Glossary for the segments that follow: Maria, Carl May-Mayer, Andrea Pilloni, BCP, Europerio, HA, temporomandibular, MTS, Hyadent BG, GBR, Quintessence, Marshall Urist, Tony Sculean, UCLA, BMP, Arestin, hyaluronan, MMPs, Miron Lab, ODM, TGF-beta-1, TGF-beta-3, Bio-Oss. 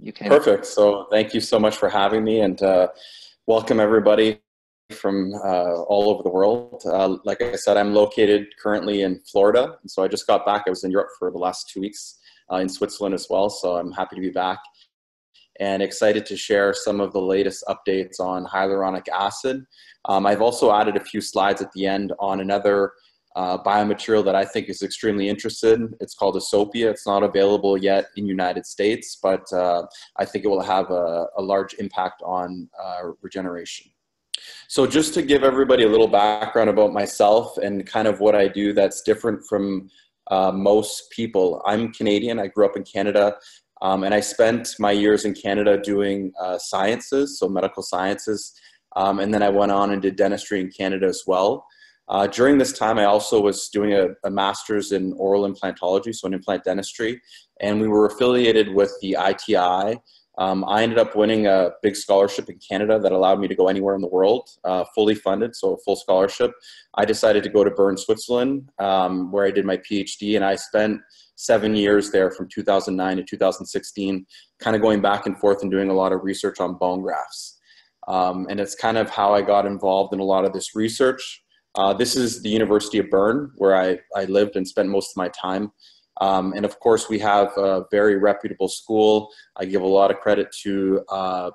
you can. Perfect. So thank you so much for having me, and welcome everybody from all over the world. Like I said, I'm located currently in Florida, and so I just got back. I was in Europe for the last 2 weeks, in Switzerland as well, so I'm happy to be back and excited to share some of the latest updates on hyaluronic acid. I've also added a few slides at the end on another biomaterial that I think is extremely interesting. It's called Asopia. It's not available yet in United States, but I think it will have a large impact on regeneration. So just to give everybody a little background about myself and kind of what I do that's different from most people. I'm Canadian. I grew up in Canada, and I spent my years in Canada doing sciences, so medical sciences, and then I went on and did dentistry in Canada as well. During this time, I also was doing a master's in oral implantology, so in implant dentistry, and we were affiliated with the ITI. I ended up winning a big scholarship in Canada that allowed me to go anywhere in the world, fully funded, so a full scholarship. I decided to go to Bern, Switzerland, where I did my PhD, and I spent 7 years there from 2009 to 2016, kind of going back and forth and doing a lot of research on bone grafts. And it's kind of how I got involved in a lot of this research. This is the University of Bern, where I lived and spent most of my time. And of course, we have a very reputable school. I give a lot of credit to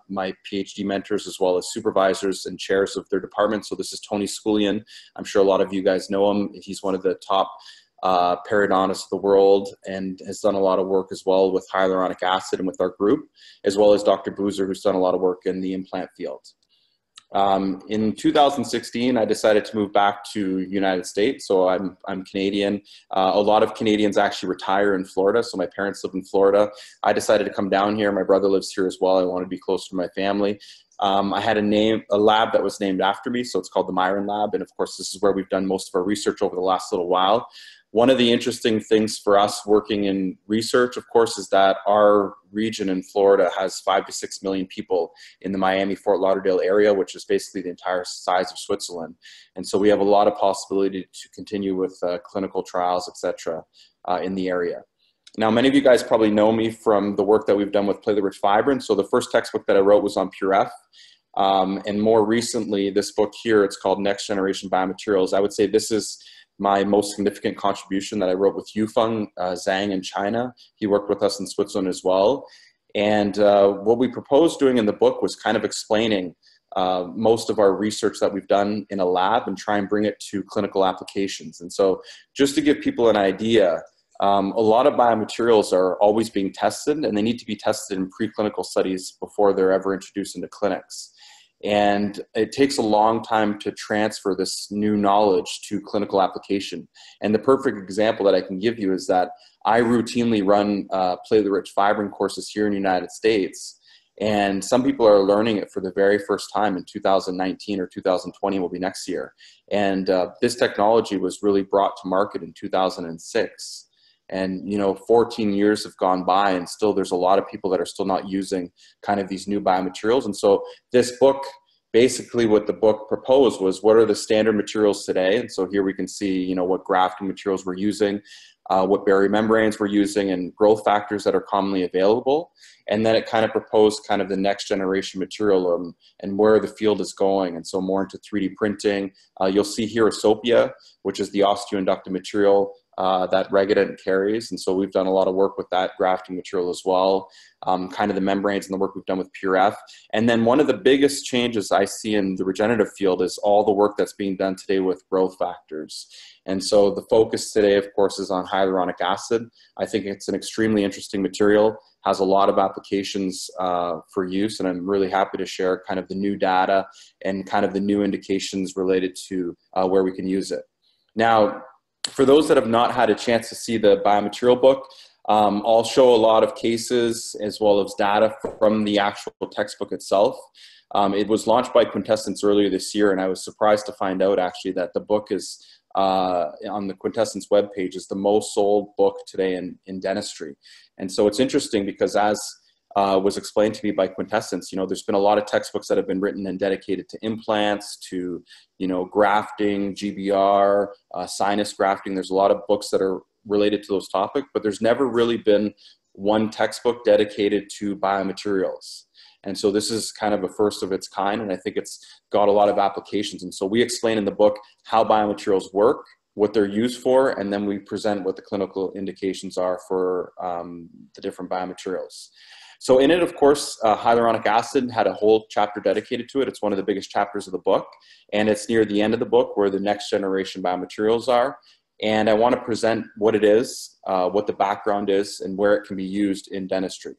my PhD mentors, as well as supervisors and chairs of their department. So this is Tony Sculean. I'm sure a lot of you guys know him. He's one of the top periodontists of the world and has done a lot of work as well with hyaluronic acid and with our group, as well as Dr. Buser, who's done a lot of work in the implant field. In 2016, I decided to move back to United States. So I'm Canadian. A lot of Canadians actually retire in Florida. So my parents live in Florida. I decided to come down here. My brother lives here as well. I wanted to be close to my family. I had a lab that was named after me. So it's called the Miron Lab. And of course, this is where we've done most of our research over the last little while. One of the interesting things for us working in research, of course, is that our region in Florida has 5 to 6 million people in the Miami-Fort Lauderdale area, which is basically the entire size of Switzerland. And so we have a lot of possibility to continue with clinical trials, et cetera, in the area. Now, many of you guys probably know me from the work that we've done with platelet-rich fibrin. So the first textbook that I wrote was on Puref. And more recently, this book here, it's called Next Generation Biomaterials. I would say this is my most significant contribution that I wrote with Yufeng Zhang in China. He worked with us in Switzerland as well. And what we proposed doing in the book was kind of explaining most of our research that we've done in a lab and try and bring it to clinical applications. And so just to give people an idea, a lot of biomaterials are always being tested, and they need to be tested in preclinical studies before they're ever introduced into clinics. And it takes a long time to transfer this new knowledge to clinical application. And the perfect example that I can give you is that I routinely run platelet-rich fibrin courses here in the United States. And some people are learning it for the very first time in 2019 or 2020 will be next year. And this technology was really brought to market in 2006. And, you know, 14 years have gone by, and still there's a lot of people that are still not using kind of these new biomaterials. And so this book, basically what the book proposed was, what are the standard materials today? And so here we can see, you know, what grafting materials we're using, what barrier membranes we're using, and growth factors that are commonly available. And then it kind of proposed kind of the next generation material and where the field is going. And so more into 3D printing. You'll see here Asopia, which is the osteoinductive material that Regadent carries, and so we've done a lot of work with that grafting material as well, kind of the membranes and the work we've done with Puref. And then one of the biggest changes I see in the regenerative field is all the work that's being done today with growth factors. And so the focus today, of course, is on hyaluronic acid. I think it's an extremely interesting material, has a lot of applications for use, and I'm really happy to share kind of the new data and kind of the new indications related to where we can use it. Now, for those that have not had a chance to see the biomaterial book, I'll show a lot of cases as well as data from the actual textbook itself. It was launched by Quintessence earlier this year, and I was surprised to find out actually that the book is on the Quintessence webpage is the most sold book today in dentistry. And so it's interesting because as was explained to me by Quintessence, you know, there's been a lot of textbooks that have been written and dedicated to implants, to, you know, grafting, GBR, sinus grafting. There's a lot of books that are related to those topics, but there's never really been one textbook dedicated to biomaterials. And so this is kind of a first of its kind, and I think it's got a lot of applications. And so we explain in the book how biomaterials work, what they're used for, and then we present what the clinical indications are for the different biomaterials. So in it, of course, hyaluronic acid had a whole chapter dedicated to it. It's one of the biggest chapters of the book, and it's near the end of the book where the next generation biomaterials are. And I want to present what it is, what the background is, and where it can be used in dentistry.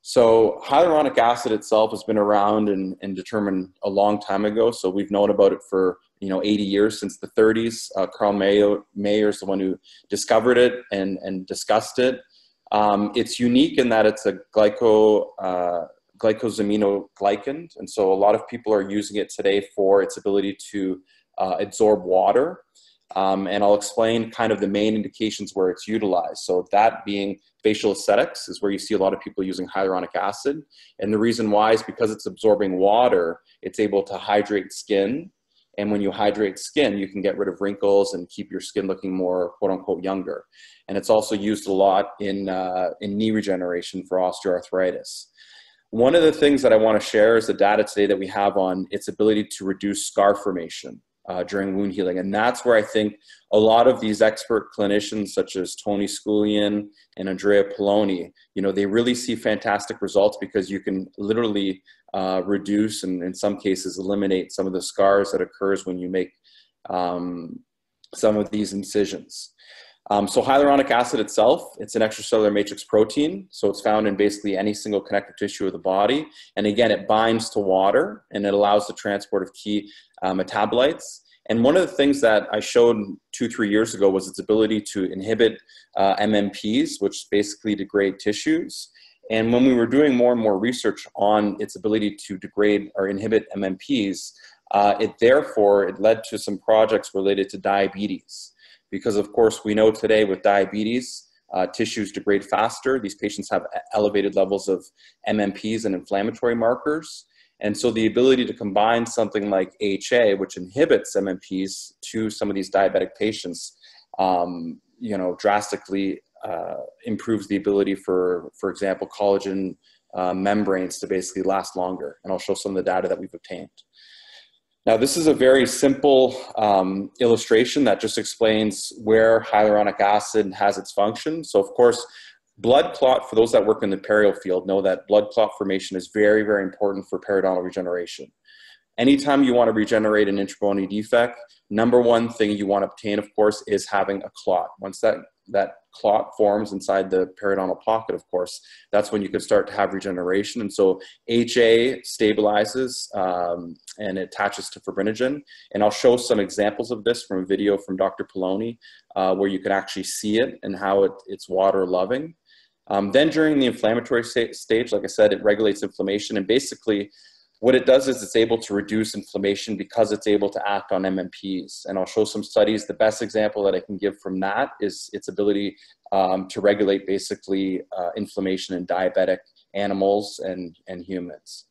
So hyaluronic acid itself has been around and determined a long time ago. So we've known about it for 80 years, since the 30s. Carl May-Mayer is the one who discovered it and discussed it. It's unique in that it's a glycosaminoglycan, and so a lot of people are using it today for its ability to absorb water, and I'll explain kind of the main indications where it's utilized. So that being facial aesthetics is where you see a lot of people using hyaluronic acid, and the reason why is because it's absorbing water, it's able to hydrate skin, and when you hydrate skin, you can get rid of wrinkles and keep your skin looking more, quote unquote, younger. And it's also used a lot in knee regeneration for osteoarthritis. One of the things that I want to share is the data today that we have on its ability to reduce scar formation during wound healing. And that's where I think a lot of these expert clinicians, such as Tony Sculean and Andrea Pilloni, they really see fantastic results, because you can literally reduce and in some cases eliminate some of the scars that occurs when you make some of these incisions. So hyaluronic acid itself, it's an extracellular matrix protein. So it's found in basically any single connective tissue of the body. And again, it binds to water and it allows the transport of key metabolites. And one of the things that I showed 2-3 years ago was its ability to inhibit MMPs, which basically degrade tissues. And when we were doing more and more research on its ability to degrade or inhibit MMPs, it led to some projects related to diabetes. Because of course, we know today with diabetes, tissues degrade faster. These patients have elevated levels of MMPs and inflammatory markers. And so the ability to combine something like HA, which inhibits MMPs, to some of these diabetic patients, drastically improves the ability for example, collagen membranes to basically last longer. And I'll show some of the data that we've obtained. Now, this is a very simple illustration that just explains where hyaluronic acid has its function. So of course, blood clot, for those that work in the perio field, know that blood clot formation is very, very important for periodontal regeneration. Anytime you want to regenerate an intrabony defect, number one thing you want to obtain, of course, is having a clot. Once that clot forms inside the periodontal pocket, of course, that's when you can start to have regeneration. And so HA stabilizes and attaches to fibrinogen. And I'll show some examples of this from a video from Dr. Pilloni, where you can actually see it and how it's water loving. Then during the inflammatory stage, like I said, it regulates inflammation, and basically what it does is it's able to reduce inflammation because it's able to act on MMPs. And I'll show some studies. The best example that I can give from that is its ability to regulate basically inflammation in diabetic animals and humans.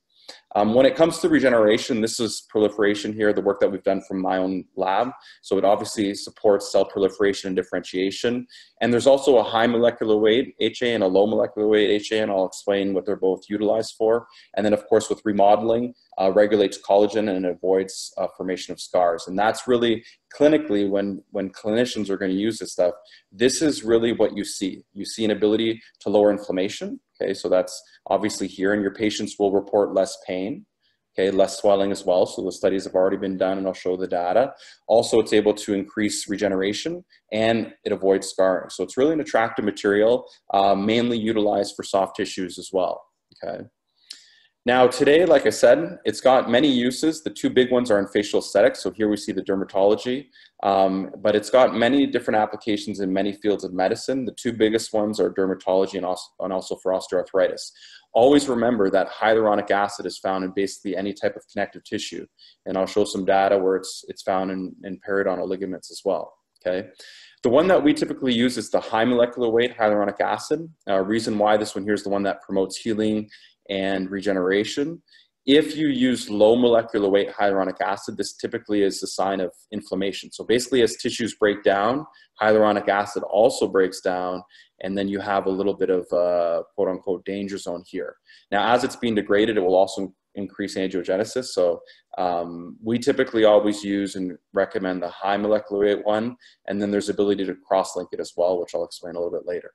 When it comes to regeneration, this is proliferation here, the work that we've done from my own lab. So it obviously supports cell proliferation and differentiation. And there's also a high molecular weight HA and a low molecular weight HA, and I'll explain what they're both utilized for. And then of course with remodeling, regulates collagen and avoids formation of scars. And that's really clinically when clinicians are going to use this stuff, this is really what you see. You see an ability to lower inflammation. Okay, so that's obviously here, and your patients will report less pain, okay, less swelling as well. So the studies have already been done, and I'll show the data. Also, it's able to increase regeneration, and it avoids scarring. So it's really an attractive material, mainly utilized for soft tissues as well, okay? Now today, like I said, it's got many uses. The two big ones are in facial aesthetics. So here we see the dermatology, but it's got many different applications in many fields of medicine. The two biggest ones are dermatology and also for osteoarthritis. Always remember that hyaluronic acid is found in basically any type of connective tissue. And I'll show some data where it's found in periodontal ligaments as well, okay? The one that we typically use is the high molecular weight hyaluronic acid. Reason why this one here is the one that promotes healing and regeneration. If you use low molecular weight hyaluronic acid, this typically is a sign of inflammation. So basically, as tissues break down, hyaluronic acid also breaks down, and then you have a little bit of quote unquote danger zone here. Now, as it's being degraded, it will also increase angiogenesis. So we typically always use and recommend the high molecular weight one, and then there's ability to cross-link it as well, which I'll explain a little bit later.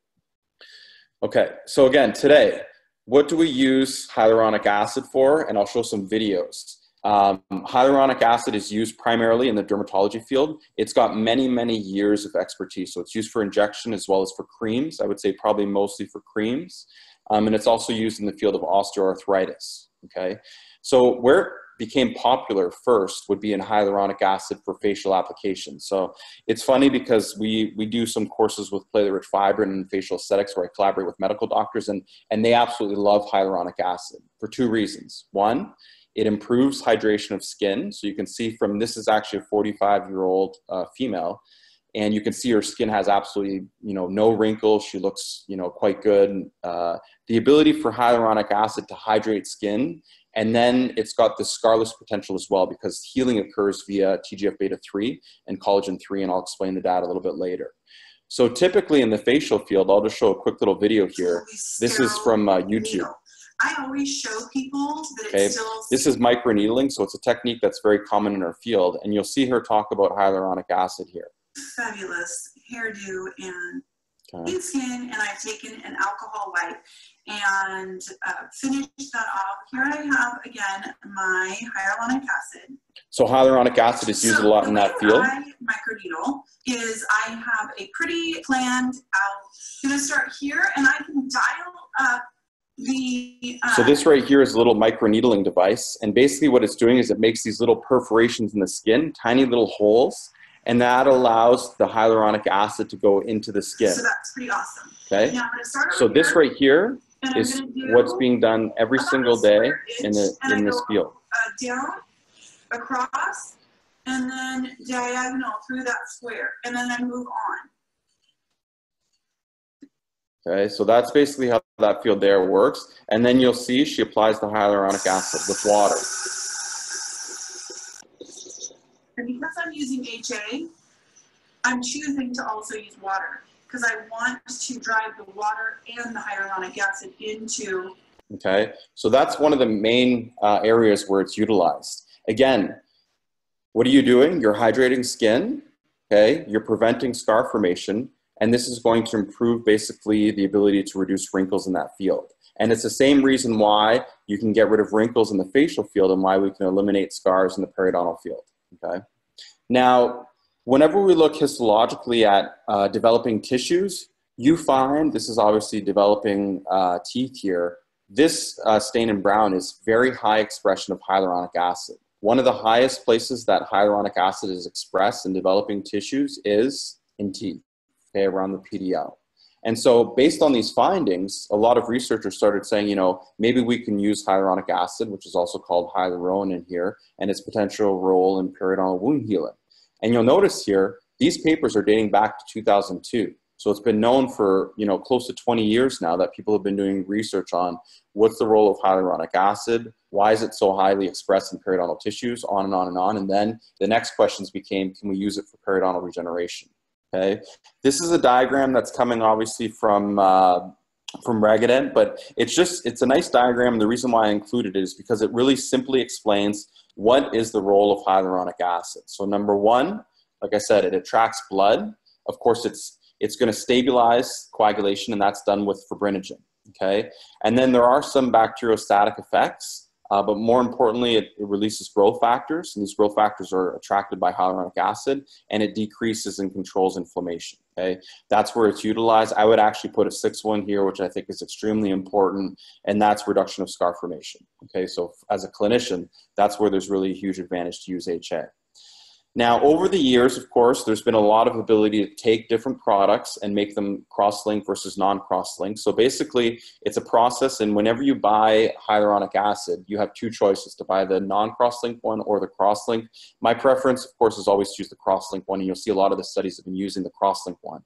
Okay, so again, today, what do we use hyaluronic acid for? And I'll show some videos. Hyaluronic acid is used primarily in the dermatology field. It's got many, many years of expertise. So it's used for injection as well as for creams. I would say probably mostly for creams. And it's also used in the field of osteoarthritis. Okay, so where it became popular first would be in hyaluronic acid for facial applications. So it's funny because we do some courses with platelet-rich fibrin and facial aesthetics where I collaborate with medical doctors, and they absolutely love hyaluronic acid for two reasons. One, it improves hydration of skin. So you can see from this is actually a 45-year-old female, and you can see her skin has absolutely, you know, no wrinkles. She looks, you know, quite good. The ability for hyaluronic acid to hydrate skin, and then it's got the scarless potential as well because healing occurs via TGF-beta-3 and collagen-3, and I'll explain the data a little bit later. So typically in the facial field, I'll just show a quick little video here. This is from YouTube. I always show people that it's still... This is microneedling, so it's a technique that's very common in our field, and you'll see her talk about hyaluronic acid here. Fabulous hairdo and clean skin, and I've taken an alcohol wipe and finished that off. Here I have again my hyaluronic acid. So hyaluronic acid is used a lot in that field. My microneedle is I have a pretty planned out. I'm gonna start here, and I can dial up the. So this right here is a little microneedling device, and basically what it's doing is it makes these little perforations in the skin, tiny little holes. And that allows the hyaluronic acid to go into the skin. So that's pretty awesome. Okay. Now I'm gonna start so this right here is what's being done every single day in this field. Down, across, and then diagonal through that square, and then I move on. Okay, so that's basically how that field there works. And then you'll see she applies the hyaluronic acid with water. And because I'm using HA, I'm choosing to also use water because I want to drive the water and the hyaluronic acid into. Okay, so that's one of the main areas where it's utilized. Again, what are you doing? You're hydrating skin, okay? You're preventing scar formation, and this is going to improve basically the ability to reduce wrinkles in that field. And it's the same reason why you can get rid of wrinkles in the facial field and why we can eliminate scars in the periodontal field. Okay. Now, whenever we look histologically at developing tissues, you find, this is obviously developing teeth here, this stain in brown is very high expression of hyaluronic acid. One of the highest places that hyaluronic acid is expressed in developing tissues is in teeth, okay, around the PDL. And so based on these findings, a lot of researchers started saying, you know, maybe we can use hyaluronic acid, which is also called hyaluronin here, and its potential role in periodontal wound healing. And you'll notice here, these papers are dating back to 2002. So it's been known for, you know, close to 20 years now that people have been doing research on what's the role of hyaluronic acid, why is it so highly expressed in periodontal tissues, on and on and on. And then the next questions became, can we use it for periodontal regeneration? Okay, this is a diagram that's coming obviously from Regadent, but it's just, it's a nice diagram. The reason why I included it is because it really simply explains what is the role of hyaluronic acid. So number one, like I said, it attracts blood. Of course, it's going to stabilize coagulation, and that's done with fibrinogen. Okay, and then there are some bacteriostatic effects. But more importantly, it releases growth factors, and these growth factors are attracted by hyaluronic acid, and it decreases and controls inflammation, okay? That's where it's utilized. I would actually put a sixth one here, which I think is extremely important, and that's reduction of scar formation, okay? So as a clinician, that's where there's really a huge advantage to use HA. Now, over the years, of course, there's been a lot of ability to take different products and make them cross-link versus non-cross-link. So basically, it's a process, and whenever you buy hyaluronic acid, you have two choices, to buy the non-cross-link one or the cross-link. My preference, of course, is always to use the cross-link one, and you'll see a lot of the studies have been using the cross-link one.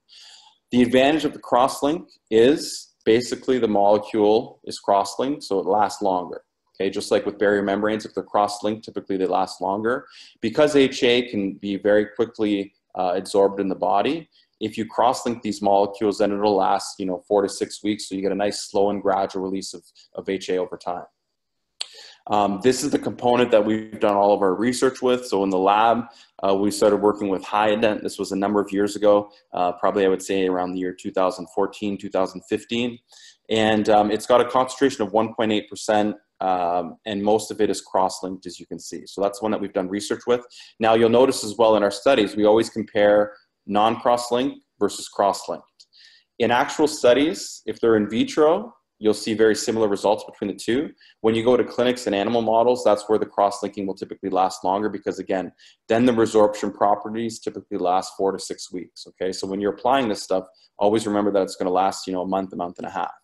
The advantage of the cross-link is basically the molecule is cross-linked, so it lasts longer. Okay, just like with barrier membranes, if they're cross-linked, typically they last longer. Because HA can be very quickly absorbed in the body, if you cross-link these molecules, then it'll last, 4 to 6 weeks, so you get a nice slow and gradual release of HA over time. This is the component that we've done all of our research with. So in the lab, we started working with Hyadent. This was a number of years ago, probably I would say around the year 2014, 2015. And it's got a concentration of 1.8%. And most of it is cross-linked, as you can see. So that's one that we've done research with. Now you'll notice as well in our studies, we always compare non-cross-linked versus cross-linked. In actual studies, if they're in vitro, you'll see very similar results between the two. When you go to clinics and animal models, that's where the cross-linking will typically last longer because, again, then the resorption properties typically last 4 to 6 weeks, okay? So when you're applying this stuff, always remember that it's going to last, a month and a half.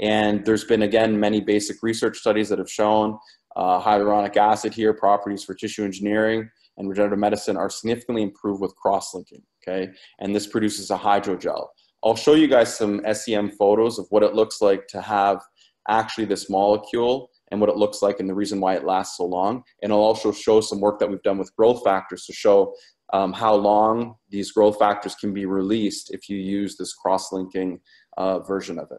And there's been, again, many basic research studies that have shown hyaluronic acid here, properties for tissue engineering and regenerative medicine are significantly improved with cross-linking, okay? And this produces a hydrogel. I'll show you guys some SEM photos of what it looks like to have actually this molecule and what it looks like and the reason why it lasts so long. And I'll also show some work that we've done with growth factors to show how long these growth factors can be released if you use this cross-linking version of it.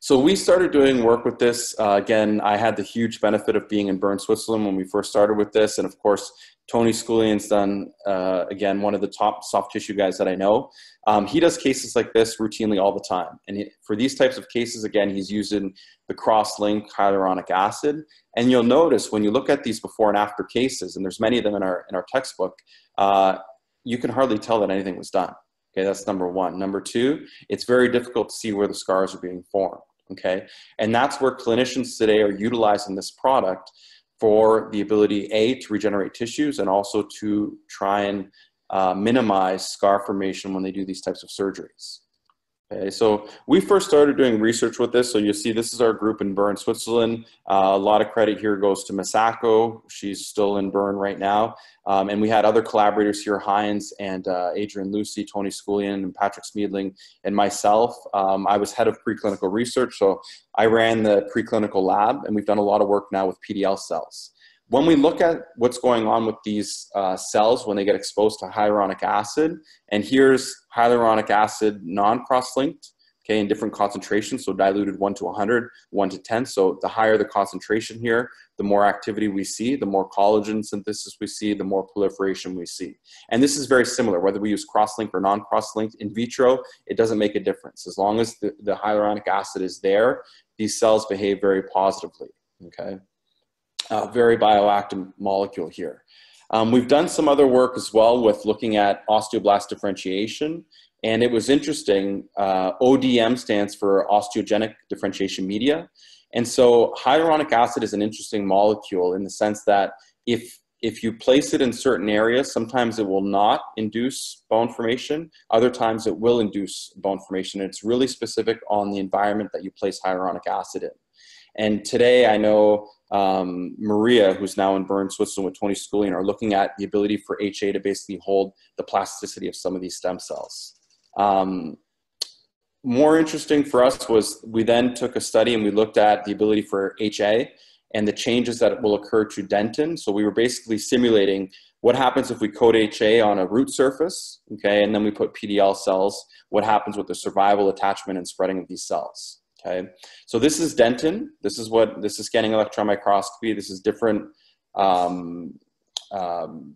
So we started doing work with this. Again, I had the huge benefit of being in Bern, Switzerland when we first started with this. And of course, Tony Sculean's done, again, one of the top soft tissue guys that I know. He does cases like this routinely all the time. And for these types of cases, again, he's using the cross-link hyaluronic acid. And you'll notice when you look at these before and after cases, and there's many of them in our textbook, you can hardly tell that anything was done. Okay, that's number one. Number two, it's very difficult to see where the scars are being formed. Okay, and that's where clinicians today are utilizing this product for the ability, A, to regenerate tissues and also to try and minimize scar formation when they do these types of surgeries. Okay, so we first started doing research with this. So you see this is our group in Bern, Switzerland. A lot of credit here goes to Masako. She's still in Bern right now. And we had other collaborators here, Hines and Adrian Lucy, Tony Sculean, and Patrick Smiedling, and myself. I was head of preclinical research, so I ran the preclinical lab, and we've done a lot of work now with PDL cells. When we look at what's going on with these cells when they get exposed to hyaluronic acid, and here's hyaluronic acid non-cross-linked, okay, in different concentrations, so diluted 1 to 100, 1 to 10, so the higher the concentration here, the more activity we see, the more collagen synthesis we see, the more proliferation we see. And this is very similar, whether we use cross-linked or non-cross-linked in vitro, it doesn't make a difference. As long as the hyaluronic acid is there, these cells behave very positively, okay? Very bioactive molecule here. We've done some other work as well with looking at osteoblast differentiation, and it was interesting. ODM stands for osteogenic differentiation media, and so hyaluronic acid is an interesting molecule in the sense that if you place it in certain areas, sometimes it will not induce bone formation. Other times it will induce bone formation. It's really specific on the environment that you place hyaluronic acid in. And today I know Maria, who's now in Bern, Switzerland with Tony Sculean, are looking at the ability for HA to basically hold the plasticity of some of these stem cells. More interesting for us was we then took a study and we looked at the ability for HA and the changes that will occur to dentin. So we were basically simulating what happens if we coat HA on a root surface, okay, and then we put PDL cells, what happens with the survival attachment and spreading of these cells. Okay, so this is dentin. This is scanning electron microscopy. This is different,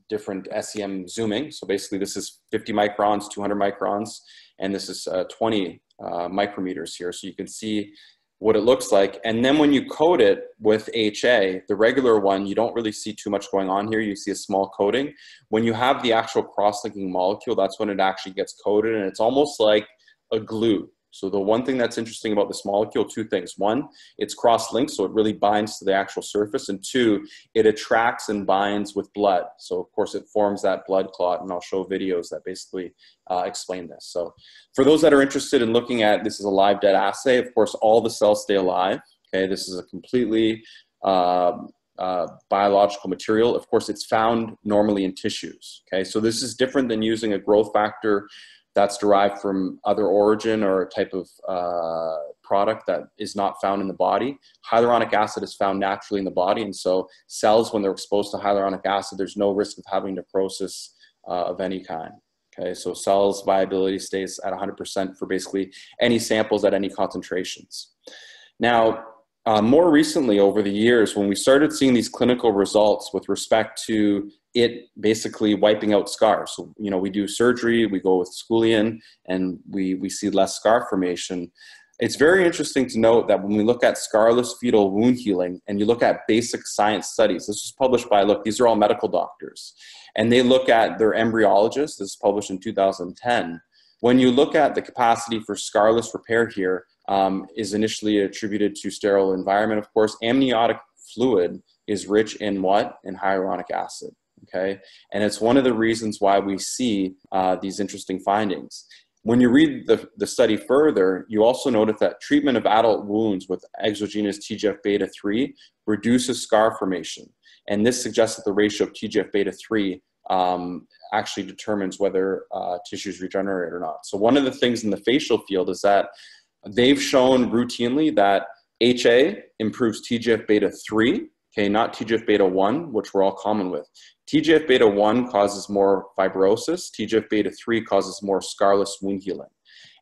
different SEM zooming. So basically this is 50 microns, 200 microns, and this is 20 micrometers here. So you can see what it looks like. And then when you coat it with HA, the regular one, you don't really see too much going on here. You see a small coating. When you have the actual cross-linking molecule, that's when it actually gets coated, and it's almost like a glue. So the one thing that's interesting about this molecule, two things. One, it's cross-linked, so it really binds to the actual surface. And two, it attracts and binds with blood. So of course it forms that blood clot, and I'll show videos that basically explain this. So for those that are interested in looking at, this is a live dead assay. Of course, all the cells stay alive. Okay, this is a completely biological material. Of course, it's found normally in tissues. Okay, so this is different than using a growth factor that's derived from other origin or type of product that is not found in the body. Hyaluronic acid is found naturally in the body, and so cells, when they're exposed to hyaluronic acid, there's no risk of having necrosis of any kind. Okay, so cells' viability stays at 100% for basically any samples at any concentrations. Now, more recently over the years, when we started seeing these clinical results with respect to it basically wiping out scars. So, you know, we do surgery, we go with Sculean, and we see less scar formation. It's very interesting to note that when we look at scarless fetal wound healing and you look at basic science studies, this was published by, look, these are all medical doctors, and they look at their embryologists. This is published in 2010. When you look at the capacity for scarless repair here, is initially attributed to sterile environment, of course. Amniotic fluid is rich in what? In hyaluronic acid, okay? And it's one of the reasons why we see these interesting findings. When you read the study further, you also notice that treatment of adult wounds with exogenous TGF-beta-3 reduces scar formation. And this suggests that the ratio of TGF-beta-3 actually determines whether tissues regenerate or not. So one of the things in the facial field is that they've shown routinely that HA improves TGF-beta-3, okay, not TGF-beta-1, which we're all common with. TGF-beta-1 causes more fibrosis. TGF-beta-3 causes more scarless wound healing.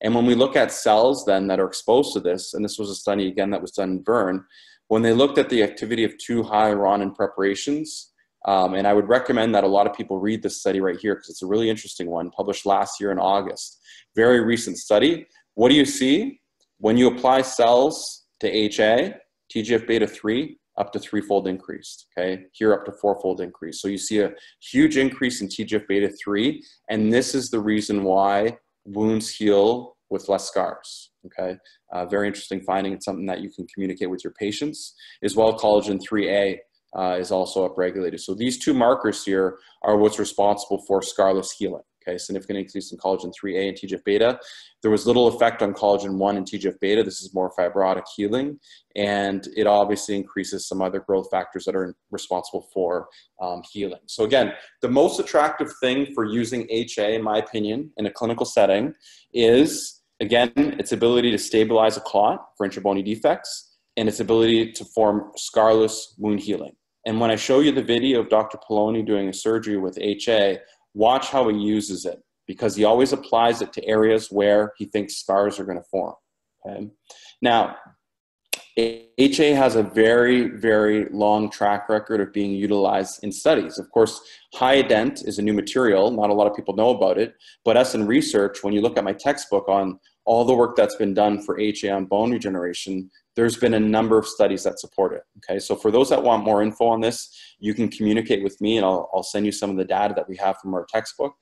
And when we look at cells then that are exposed to this, and this was a study again that was done in Bern, when they looked at the activity of two hyaluronan preparations, and I would recommend that a lot of people read this study right here because it's a really interesting one, published last year in August. Very recent study. What do you see? When you apply cells to HA, TGF-beta-3, up to threefold increased, okay? Here up to fourfold increase. So you see a huge increase in TGF-beta-3, and this is the reason why wounds heal with less scars, okay? Very interesting finding. It's something that you can communicate with your patients. As well, collagen 3A is also upregulated. So these two markers here are what's responsible for scarless healing. Okay, significant increase in collagen 3A and TGF-beta. There was little effect on collagen 1 and TGF-beta. This is more fibrotic healing, and it obviously increases some other growth factors that are responsible for healing. So again, the most attractive thing for using HA, in my opinion, in a clinical setting is, again, its ability to stabilize a clot for intrabony defects and its ability to form scarless wound healing. And when I show you the video of Dr. Pilloni doing a surgery with HA, watch how he uses it, because he always applies it to areas where he thinks scars are going to form. Okay? Now, HA has a very, very long track record of being utilized in studies. Of course, Hyadent is a new material. Not a lot of people know about it, but us in research, when you look at my textbook on all the work that's been done for HA on bone regeneration, there's been a number of studies that support it, okay? So for those that want more info on this, you can communicate with me and I'll send you some of the data that we have from our textbook.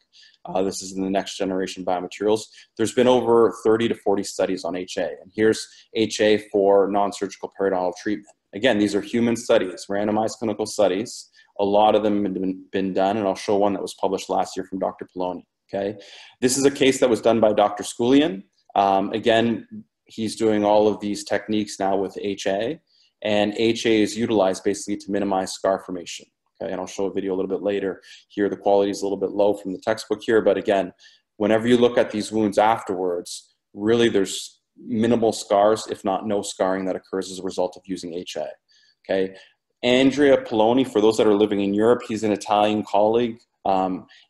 This is in the Next Generation Biomaterials. There's been over 30 to 40 studies on HA, and here's HA for non-surgical periodontal treatment. Again, these are human studies, randomized clinical studies. A lot of them have been done, and I'll show one that was published last year from Dr. Pilloni, okay? This is a case that was done by Dr. Sculean. Again, he's doing all of these techniques now with HA, and HA is utilized basically to minimize scar formation. Okay, and I'll show a video a little bit later. Here, the quality is a little bit low from the textbook here, but again, whenever you look at these wounds afterwards, really there's minimal scars, if not no scarring, that occurs as a result of using HA. Okay, Andrea Pilloni, for those that are living in Europe, he's an Italian colleague.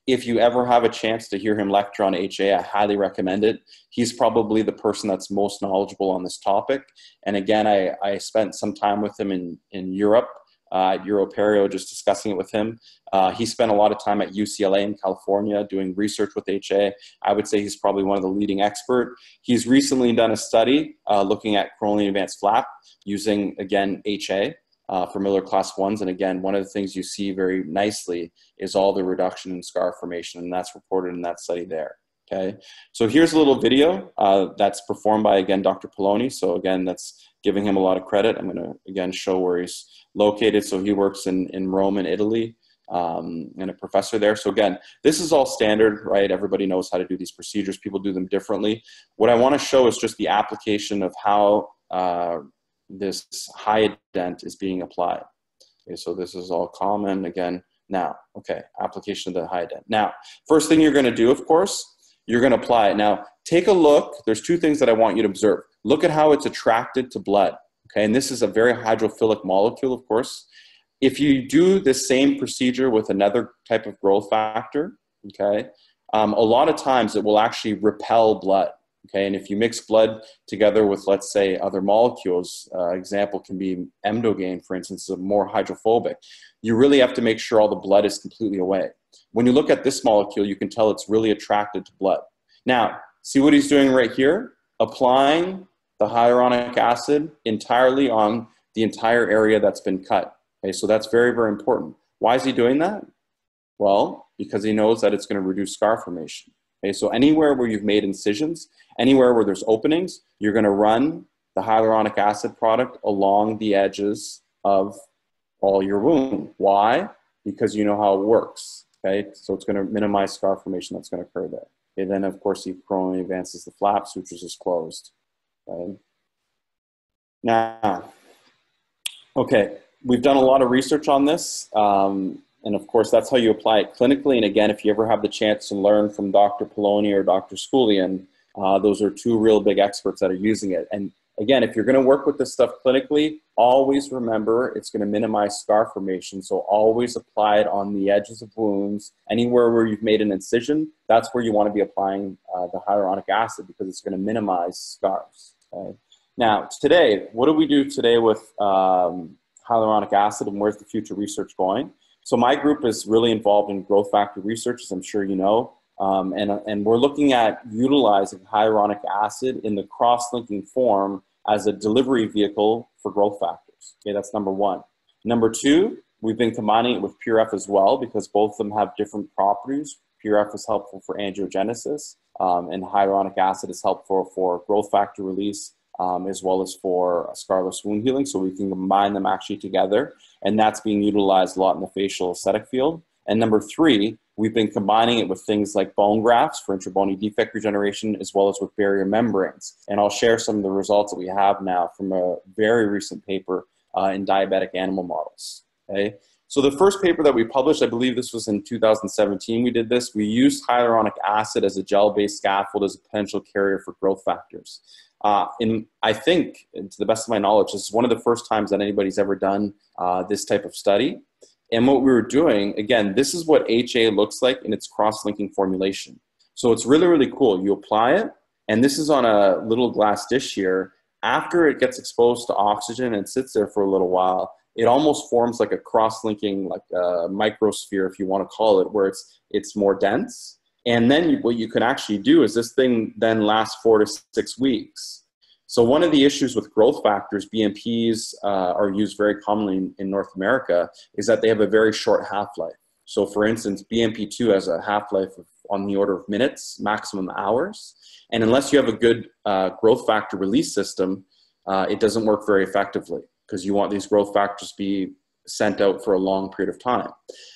If you ever have a chance to hear him lecture on HA, I highly recommend it. He's probably the person that's most knowledgeable on this topic. And again, I spent some time with him in Europe, at Europerio, just discussing it with him. He spent a lot of time at UCLA in California doing research with HA. I would say he's probably one of the leading experts. He's recently done a study looking at coronally advanced flap using, again, HA. For Miller class 1s, and again, one of the things you see very nicely is all the reduction in scar formation, and that's reported in that study there, okay? So here's a little video that's performed by, again, Dr. Pilloni, so again, that's giving him a lot of credit. I'm gonna, again, show where he's located. So he works in Rome in Italy, and a professor there. So again, this is all standard, right? Everybody knows how to do these procedures. People do them differently. What I wanna show is just the application of how this Hyadent is being applied. Okay, so this is all common again now. Okay, application of the Hyadent. Now, first thing you're going to do, of course, you're going to apply it. Now, take a look. There's two things that I want you to observe. Look at how it's attracted to blood. Okay, and this is a very hydrophilic molecule, of course. If you do the same procedure with another type of growth factor, okay, a lot of times it will actually repel blood. Okay, and if you mix blood together with, let's say, other molecules, example can be Emdogain, for instance, is more hydrophobic. You really have to make sure all the blood is completely away. When you look at this molecule, you can tell it's really attracted to blood. Now, see what he's doing right here? Applying the hyaluronic acid entirely on the entire area that's been cut. Okay, so that's very, very important. Why is he doing that? Well, because he knows that it's going to reduce scar formation. Okay, so anywhere where you've made incisions, anywhere where there's openings, you're going to run the hyaluronic acid product along the edges of all your wound. Why? Because you know how it works. Okay, so it's going to minimize scar formation that's going to occur there. Okay, then of course he coronally advances the flap, sutures is closed. Okay. Now, okay, we've done a lot of research on this. And of course, that's how you apply it clinically. And again, if you ever have the chance to learn from Dr. Pilloni or Dr. Sculean, those are two real big experts that are using it. And again, if you're going to work with this stuff clinically, always remember it's going to minimize scar formation. So always apply it on the edges of wounds. Anywhere where you've made an incision, that's where you want to be applying the hyaluronic acid because it's going to minimize scars. Okay? Now, today, what do we do today with hyaluronic acid and where's the future research going? So my group is really involved in growth factor research, as I'm sure you know, and we're looking at utilizing hyaluronic acid in the cross-linking form as a delivery vehicle for growth factors. Okay, that's number one. Number two, we've been combining it with Puref as well because both of them have different properties. Puref is helpful for angiogenesis, and hyaluronic acid is helpful for growth factor release, as well as for scarless wound healing. So we can combine them actually together. And that's being utilized a lot in the facial aesthetic field. And number three, we've been combining it with things like bone grafts for intrabony defect regeneration, as well as with barrier membranes. And I'll share some of the results that we have now from a very recent paper in diabetic animal models. Okay? So the first paper that we published, I believe this was in 2017, we did this. We used hyaluronic acid as a gel-based scaffold as a potential carrier for growth factors. I think, to the best of my knowledge, this is one of the first times that anybody's ever done this type of study. And what we were doing, again, this is what HA looks like in its cross-linking formulation. So it's really, really cool. You apply it, and this is on a little glass dish here. After it gets exposed to oxygen and sits there for a little while, it almost forms like a cross-linking, like a microsphere, if you want to call it, where it's more dense. And then what you can actually do is this thing then lasts 4 to 6 weeks. So one of the issues with growth factors, BMPs are used very commonly in North America, is that they have a very short half-life. So for instance, BMP2 has a half-life on the order of minutes, maximum hours. And unless you have a good growth factor release system, it doesn't work very effectively because you want these growth factors to be sent out for a long period of time.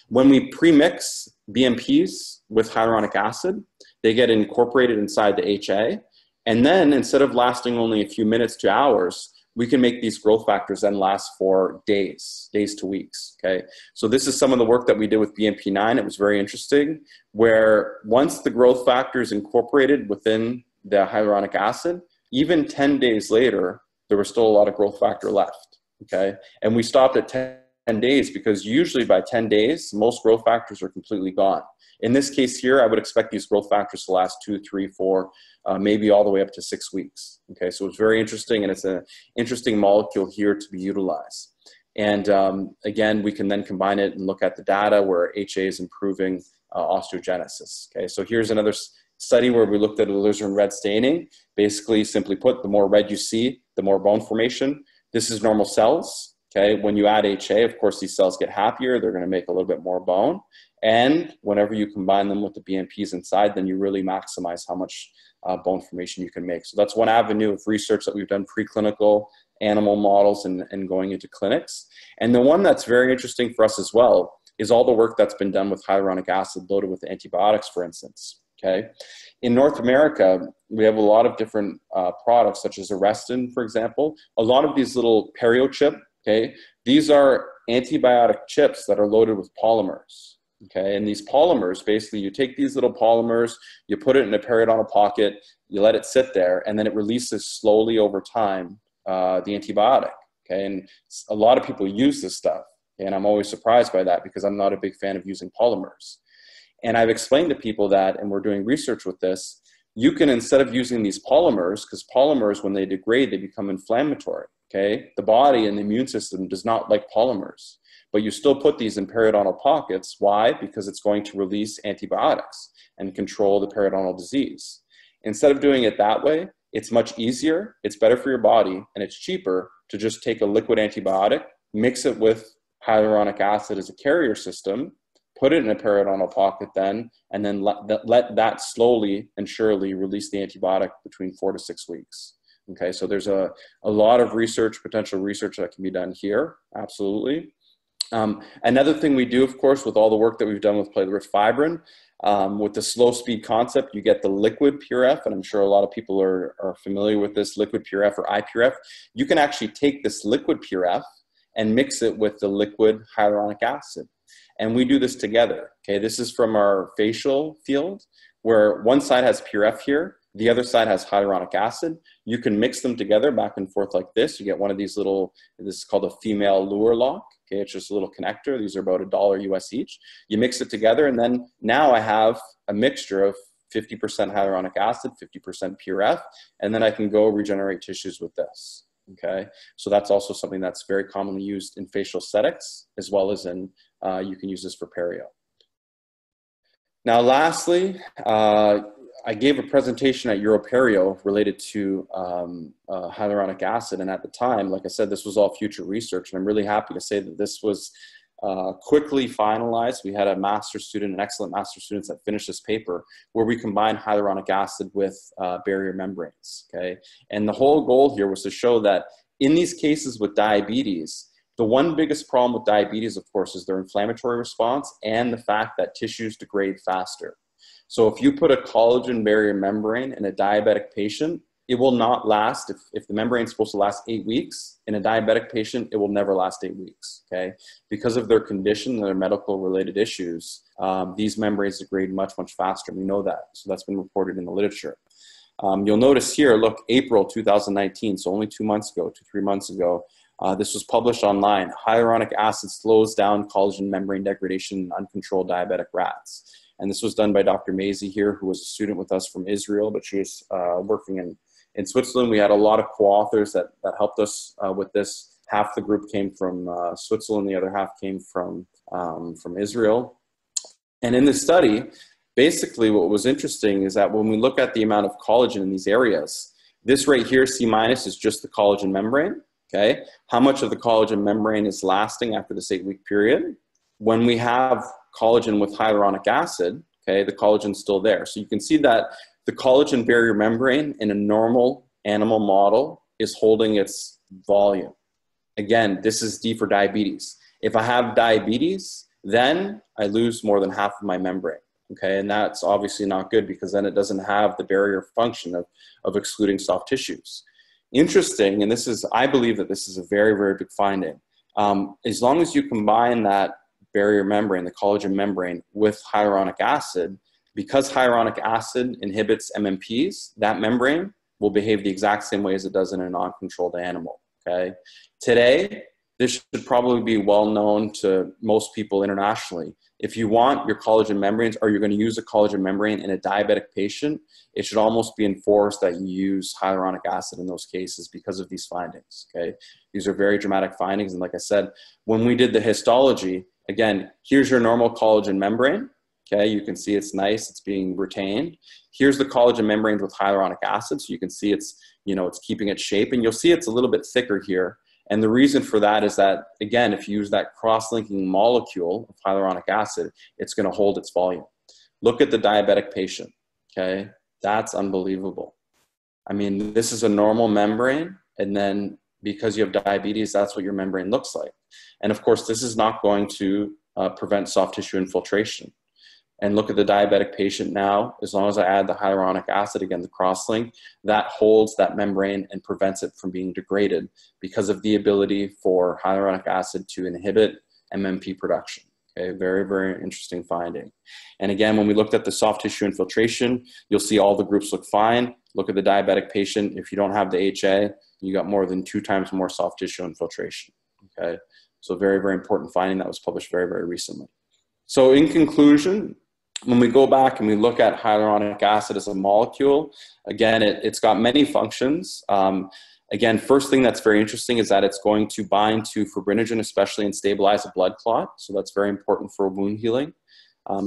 When we pre-mix BMPs with hyaluronic acid, they get incorporated inside the HA. And then instead of lasting only a few minutes to hours, we can make these growth factors then last for days, days to weeks, okay? So this is some of the work that we did with BMP9. It was very interesting, where once the growth factor is incorporated within the hyaluronic acid, even 10 days later, there was still a lot of growth factor left, okay? And we stopped at 10 days because usually by 10 days, most growth factors are completely gone. In this case here, I would expect these growth factors to last 2, 3, 4, maybe all the way up to 6 weeks. Okay, so it's very interesting, and it's an interesting molecule here to be utilized. And again, we can then combine it and look at the data where HA is improving osteogenesis. Okay, so here's another study where we looked at alizarin red staining. Basically, simply put, the more red you see, the more bone formation. This is normal cells. Okay, when you add HA, of course, these cells get happier. They're going to make a little bit more bone. And whenever you combine them with the BMPs inside, then you really maximize how much bone formation you can make. So that's one avenue of research that we've done, preclinical animal models and going into clinics. And the one that's very interesting for us as well is all the work that's been done with hyaluronic acid loaded with antibiotics, for instance. Okay, in North America, we have a lot of different products, such as Arestin, for example. A lot of these little perio chip. Okay, these are antibiotic chips that are loaded with polymers. Okay, and these polymers, basically you take these little polymers, you put it in a periodontal pocket, you let it sit there, and then it releases slowly over time the antibiotic. Okay, and a lot of people use this stuff, and I'm always surprised by that because I'm not a big fan of using polymers. And I've explained to people that, and we're doing research with this, you can, instead of using these polymers, because polymers, when they degrade, they become inflammatory, okay? The body and the immune system does not like polymers, but you still put these in periodontal pockets. Why? Because it's going to release antibiotics and control the periodontal disease. Instead of doing it that way, it's much easier, it's better for your body, and it's cheaper to just take a liquid antibiotic, mix it with hyaluronic acid as a carrier system, put it in a periodontal pocket then, and then let that slowly and surely release the antibiotic between 4 to 6 weeks. Okay, so there's a lot of research, potential research that can be done here, absolutely. Another thing we do, of course, with all the work that we've done with platelet-rich fibrin, with the slow speed concept, you get the liquid Puref, and I'm sure a lot of people are familiar with this liquid Puref or iPuref. You can actually take this liquid Puref and mix it with the liquid hyaluronic acid. And we do this together, okay? This is from our facial field, where one side has Puref here, the other side has hyaluronic acid. You can mix them together back and forth like this. You get one of these little, this is called a female lure lock, okay? It's just a little connector. These are about $1 US each. You mix it together, and then now I have a mixture of 50% hyaluronic acid, 50% Puref, and then I can go regenerate tissues with this. Okay, so that's also something that's very commonly used in facial aesthetics, as well as in, you can use this for perio. Now, lastly, I gave a presentation at Europerio related to hyaluronic acid. And at the time, like I said, this was all future research. And I'm really happy to say that this was quickly finalized. We had a master's student, an excellent master's student that finished this paper, where we combined hyaluronic acid with barrier membranes, okay? And the whole goal here was to show that in these cases with diabetes, the one biggest problem with diabetes, of course, is their inflammatory response and the fact that tissues degrade faster. So if you put a collagen barrier membrane in a diabetic patient, it will not last. If the membrane is supposed to last 8 weeks, in a diabetic patient, it will never last 8 weeks, okay? Because of their condition and their medical related issues, these membranes degrade much, much faster. We know that, so that's been reported in the literature. You'll notice here, look, April 2019, so only 2 months ago, 2 to 3 months ago, this was published online. Hyaluronic acid slows down collagen membrane degradation in uncontrolled diabetic rats. And this was done by Dr. Mazy here, who was a student with us from Israel, but she was working in Switzerland. We had a lot of co-authors that helped us with this. Half the group came from Switzerland, the other half came from Israel. And in this study, basically what was interesting is that when we look at the amount of collagen in these areas, this right here, C- is just the collagen membrane, okay? How much of the collagen membrane is lasting after this 8-week period? When we have collagen with hyaluronic acid, okay, the collagen's still there. So you can see that the collagen barrier membrane in a normal animal model is holding its volume. Again, this is D for diabetes. If I have diabetes, then I lose more than half of my membrane, okay? And that's obviously not good, because then it doesn't have the barrier function of excluding soft tissues. Interesting, and this is, I believe that this is a very, very big finding. As long as you combine that barrier membrane, the collagen membrane, with hyaluronic acid, because hyaluronic acid inhibits MMPs, that membrane will behave the exact same way as it does in a non-controlled animal, okay? Today, this should probably be well known to most people internationally. If you want your collagen membranes, or you're going to use a collagen membrane in a diabetic patient, it should almost be enforced that you use hyaluronic acid in those cases because of these findings, okay? These are very dramatic findings, and like I said, when we did the histology, again, here's your normal collagen membrane, okay, you can see it's nice, it's being retained. Here's the collagen membranes with hyaluronic acid, so you can see it's, you know, it's keeping its shape, and you'll see it's a little bit thicker here. And the reason for that is that, again, if you use that cross-linking molecule of hyaluronic acid, it's going to hold its volume. Look at the diabetic patient, okay? That's unbelievable. I mean, this is a normal membrane, and then because you have diabetes, that's what your membrane looks like. And of course, this is not going to prevent soft tissue infiltration. And look at the diabetic patient now, as long as I add the hyaluronic acid, again, the cross-link, that holds that membrane and prevents it from being degraded because of the ability for hyaluronic acid to inhibit MMP production, Okay, very, very interesting finding. And again, when we looked at the soft tissue infiltration, you'll see all the groups look fine. Look at the diabetic patient. If you don't have the HA, you got more than 2 times more soft tissue infiltration. Okay, so very, very important finding that was published very, very recently. So in conclusion, when we go back and we look at hyaluronic acid as a molecule, again, it's got many functions. Again, first thing that's very interesting is that it's going to bind to fibrinogen, especially and stabilize a blood clot. So that's very important for wound healing,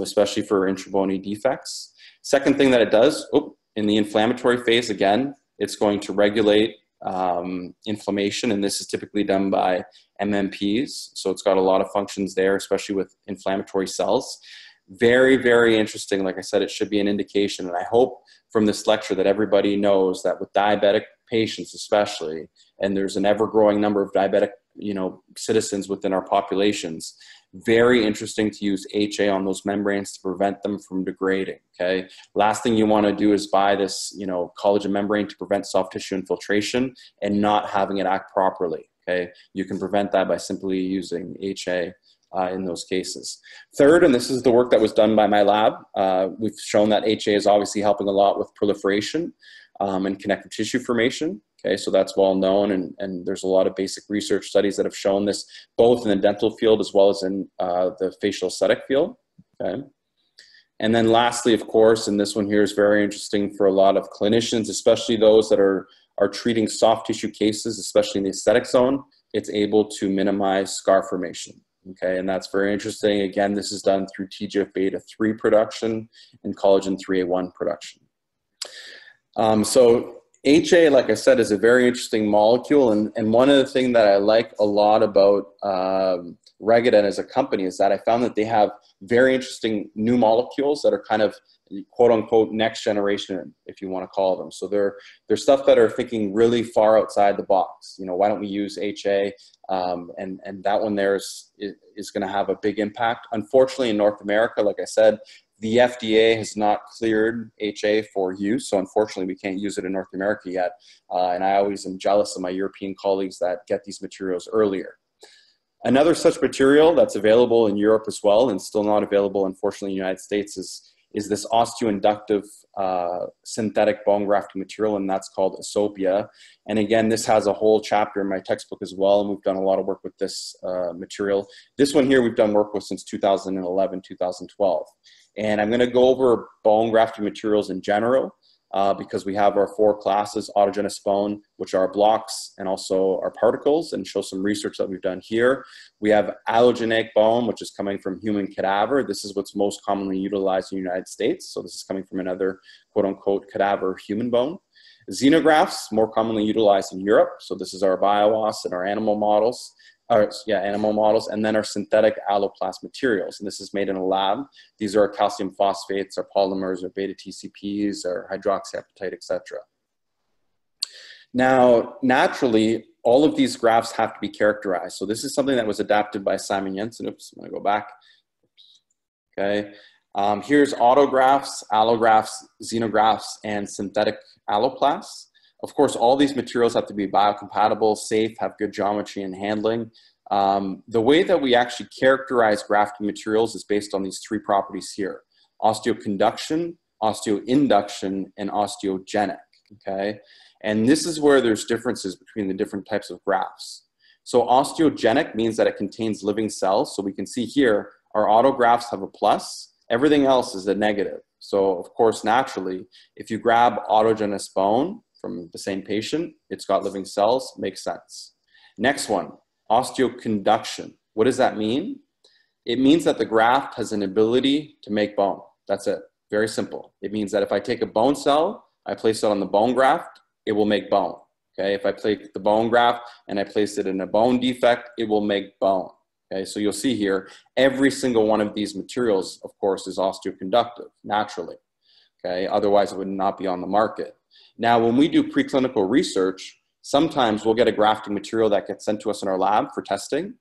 especially for intravascular defects. Second thing that it does, in the inflammatory phase, again, it's going to regulate inflammation, and this is typically done by MMPs. So it's got a lot of functions there, especially with inflammatory cells. Very, very interesting. Like I said, it should be an indication. And I hope from this lecture that everybody knows that with diabetic patients especially, and there's an ever-growing number of diabetic citizens within our populations, very interesting to use HA on those membranes to prevent them from degrading, okay? Last thing you wanna do is buy this, collagen membrane to prevent soft tissue infiltration and not having it act properly, okay? You can prevent that by simply using HA in those cases. Third, and this is the work that was done by my lab, we've shown that HA is obviously helping a lot with proliferation and connective tissue formation. Okay, so that's well known, and there's a lot of basic research studies that have shown this both in the dental field as well as in the facial aesthetic field. Okay. And then lastly, of course, and this one here is very interesting for a lot of clinicians, especially those that are treating soft tissue cases, especially in the aesthetic zone, it's able to minimize scar formation. Okay, and that's very interesting. Again, this is done through TGF-beta-3 production and collagen 3A1 production. So HA, like I said, is a very interesting molecule, and one of the things that I like a lot about Regadent as a company is that I found that they have very interesting new molecules that are kind of quote-unquote next generation, if you want to call them. So they're stuff that are thinking really far outside the box. Why don't we use HA? And that one there is going to have a big impact. Unfortunately, in North America, like I said, the FDA has not cleared HA for use, so unfortunately we can't use it in North America yet. And I always am jealous of my European colleagues that get these materials earlier. Another such material that's available in Europe as well, and still not available, unfortunately, in the United States is this osteoinductive synthetic bone grafting material, and that's called Asopia. And again, this has a whole chapter in my textbook as well, and we've done a lot of work with this material. This one here we've done work with since 2011, 2012. And I'm going to go over bone grafting materials in general because we have our 4 classes, autogenous bone, which are blocks and also our particles, and show some research that we've done here. We have allogenic bone, which is coming from human cadaver. This is what's most commonly utilized in the United States. So this is coming from another quote-unquote cadaver human bone. Xenografts, more commonly utilized in Europe. So this is our Bio-Oss and our animal models. Animal models, and then our synthetic alloplast materials. And this is made in a lab. These are our calcium phosphates, our polymers, our beta TCPs, our hydroxyapatite, etc. Now, naturally, all of these graphs have to be characterized. So this is something that was adapted by Simon Jensen. Oops, I'm gonna go back. Okay, here's autografts, allografts, xenografts, and synthetic alloplasts. Of course, all these materials have to be biocompatible, safe, have good geometry and handling. The way that we actually characterize grafting materials is based on these 3 properties here: osteoconduction, osteoinduction, and osteogenic, okay? And this is where there's differences between the different types of grafts. So osteogenic means that it contains living cells. So we can see here, our autografts have a plus, everything else is a negative. So of course, naturally, if you grab autogenous bone from the same patient, it's got living cells, makes sense. Next one, osteoconduction. What does that mean? It means that the graft has an ability to make bone. That's it, very simple. It means that if I take a bone cell, I place it on the bone graft, it will make bone, okay? If I take the bone graft and I place it in a bone defect, it will make bone, okay? So you'll see here, every single one of these materials, of course, is osteoconductive, naturally, okay? Otherwise, it would not be on the market. Now, when we do preclinical research, sometimes we'll get a grafting material that gets sent to us in our lab for testing.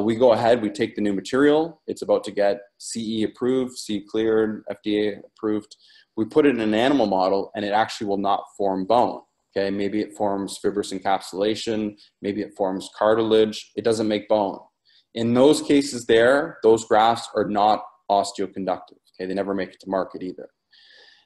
We go ahead, we take the new material. It's about to get CE approved, CE cleared, FDA approved. We put it in an animal model and it actually will not form bone, okay? Maybe it forms fibrous encapsulation, maybe it forms cartilage. It doesn't make bone. In those cases there, those grafts are not osteoconductive. Okay, they never make it to market either.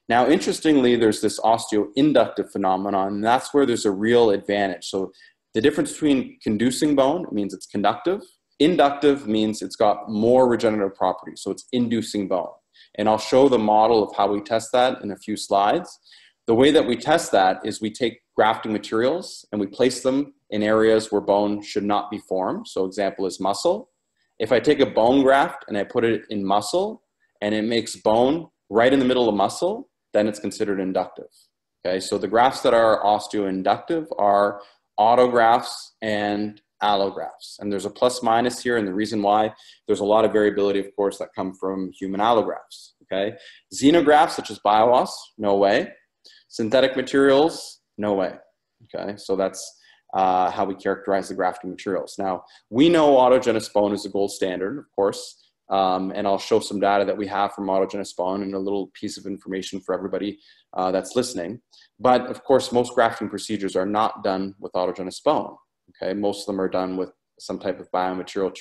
Now, interestingly, there's this osteoinductive phenomenon, and that's where there's a real advantage. So the difference between conducing bone means it's conductive. Inductive means it's got more regenerative properties, so it's inducing bone. And I'll show the model of how we test that in a few slides. The way that we test that is we take grafting materials and we place them in areas where bone should not be formed. So example is muscle. If I take a bone graft and I put it in muscle and it makes bone right in the middle of muscle, then it's considered inductive. Okay, so the grafts that are osteoinductive are autografts and allografts. And there's a plus minus here, and the reason why there's a lot of variability, of course, that come from human allografts. Okay, xenografts such as Bio-Oss, no way. Synthetic materials, no way. Okay, so that's how we characterize the grafting materials. Now, we know autogenous bone is the gold standard, of course, and I'll show some data that we have from autogenous bone and a little piece of information for everybody that's listening. But of course, most grafting procedures are not done with autogenous bone. Okay, most of them are done with some type of biomaterial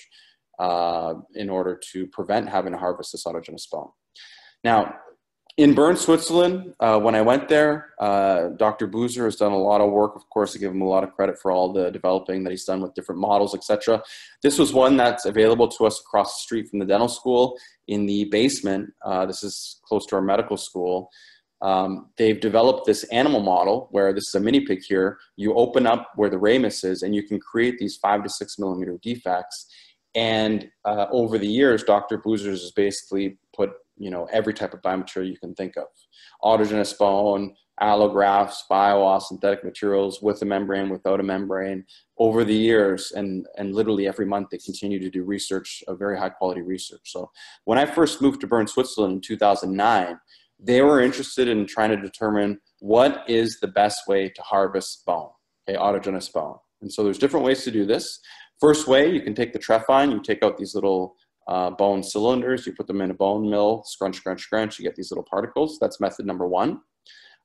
in order to prevent having to harvest this autogenous bone. Now, in Bern, Switzerland, when I went there, Dr. Buser has done a lot of work. Of course, I give him a lot of credit for all the developing that he's done with different models, etc. This was one that's available to us across the street from the dental school in the basement. This is close to our medical school. They've developed this animal model where this is a mini pig here. You open up where the ramus is and you can create these 5 to 6 millimeter defects. And over the years, Dr. Buser has basically put, you know, every type of biomaterial you can think of. Autogenous bone, allografts, Bio-Oss, synthetic materials with a membrane, without a membrane, over the years, and literally every month they continue to do research, a very high quality research. So when I first moved to Bern, Switzerland in 2009, they were interested in trying to determine what is the best way to harvest bone, okay, autogenous bone. And so there's different ways to do this. First way, you can take the trephine, you take out these little bone cylinders, you put them in a bone mill, scrunch, scrunch, scrunch, you get these little particles. That's method number one.